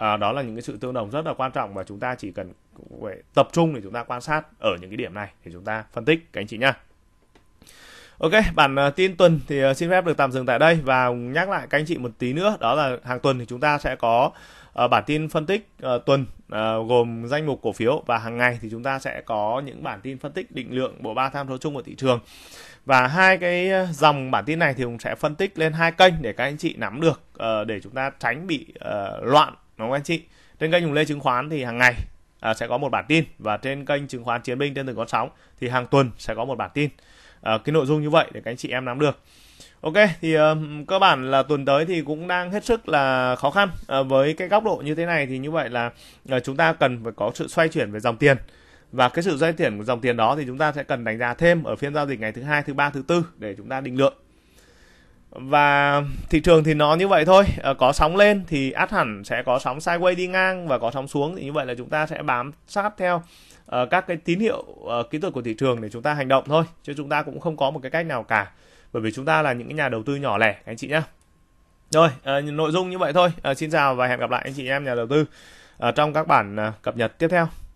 Đó là những cái sự tương đồng rất là quan trọng và chúng ta chỉ cần tập trung để chúng ta quan sát ở những cái điểm này để chúng ta phân tích các anh chị nhá. Ok, bản tin tuần thì xin phép được tạm dừng tại đây, và nhắc lại các anh chị một tí nữa, đó là hàng tuần thì chúng ta sẽ có bản tin phân tích tuần gồm danh mục cổ phiếu, và hàng ngày thì chúng ta sẽ có những bản tin phân tích định lượng bộ ba tham số chung của thị trường. Và hai cái dòng bản tin này thì cũng sẽ phân tích lên hai kênh để các anh chị nắm được, để chúng ta tránh bị loạn, đúng không anh chị? Trên kênh Hùng Lê Chứng Khoán thì hàng ngày sẽ có một bản tin, và trên kênh Chứng Khoán Chiến Binh trên từng con sóng thì hàng tuần sẽ có một bản tin. Cái nội dung như vậy để các anh chị em nắm được. Ok, thì cơ bản là tuần tới thì cũng đang hết sức là khó khăn. Với cái góc độ như thế này thì như vậy là chúng ta cần phải có sự xoay chuyển về dòng tiền. Và cái sự xoay chuyển của dòng tiền đó thì chúng ta sẽ cần đánh giá thêm ở phiên giao dịch ngày thứ hai, thứ ba, thứ tư để chúng ta định lượng. Và thị trường thì nó như vậy thôi, có sóng lên thì ắt hẳn sẽ có sóng sideways đi ngang và có sóng xuống, thì như vậy là chúng ta sẽ bám sát theo các cái tín hiệu kỹ thuật của thị trường để chúng ta hành động thôi, chứ chúng ta cũng không có một cái cách nào cả, bởi vì chúng ta là những cái nhà đầu tư nhỏ lẻ anh chị nhá. Rồi, nội dung như vậy thôi. Xin chào và hẹn gặp lại anh chị em nhà đầu tư trong các bản cập nhật tiếp theo.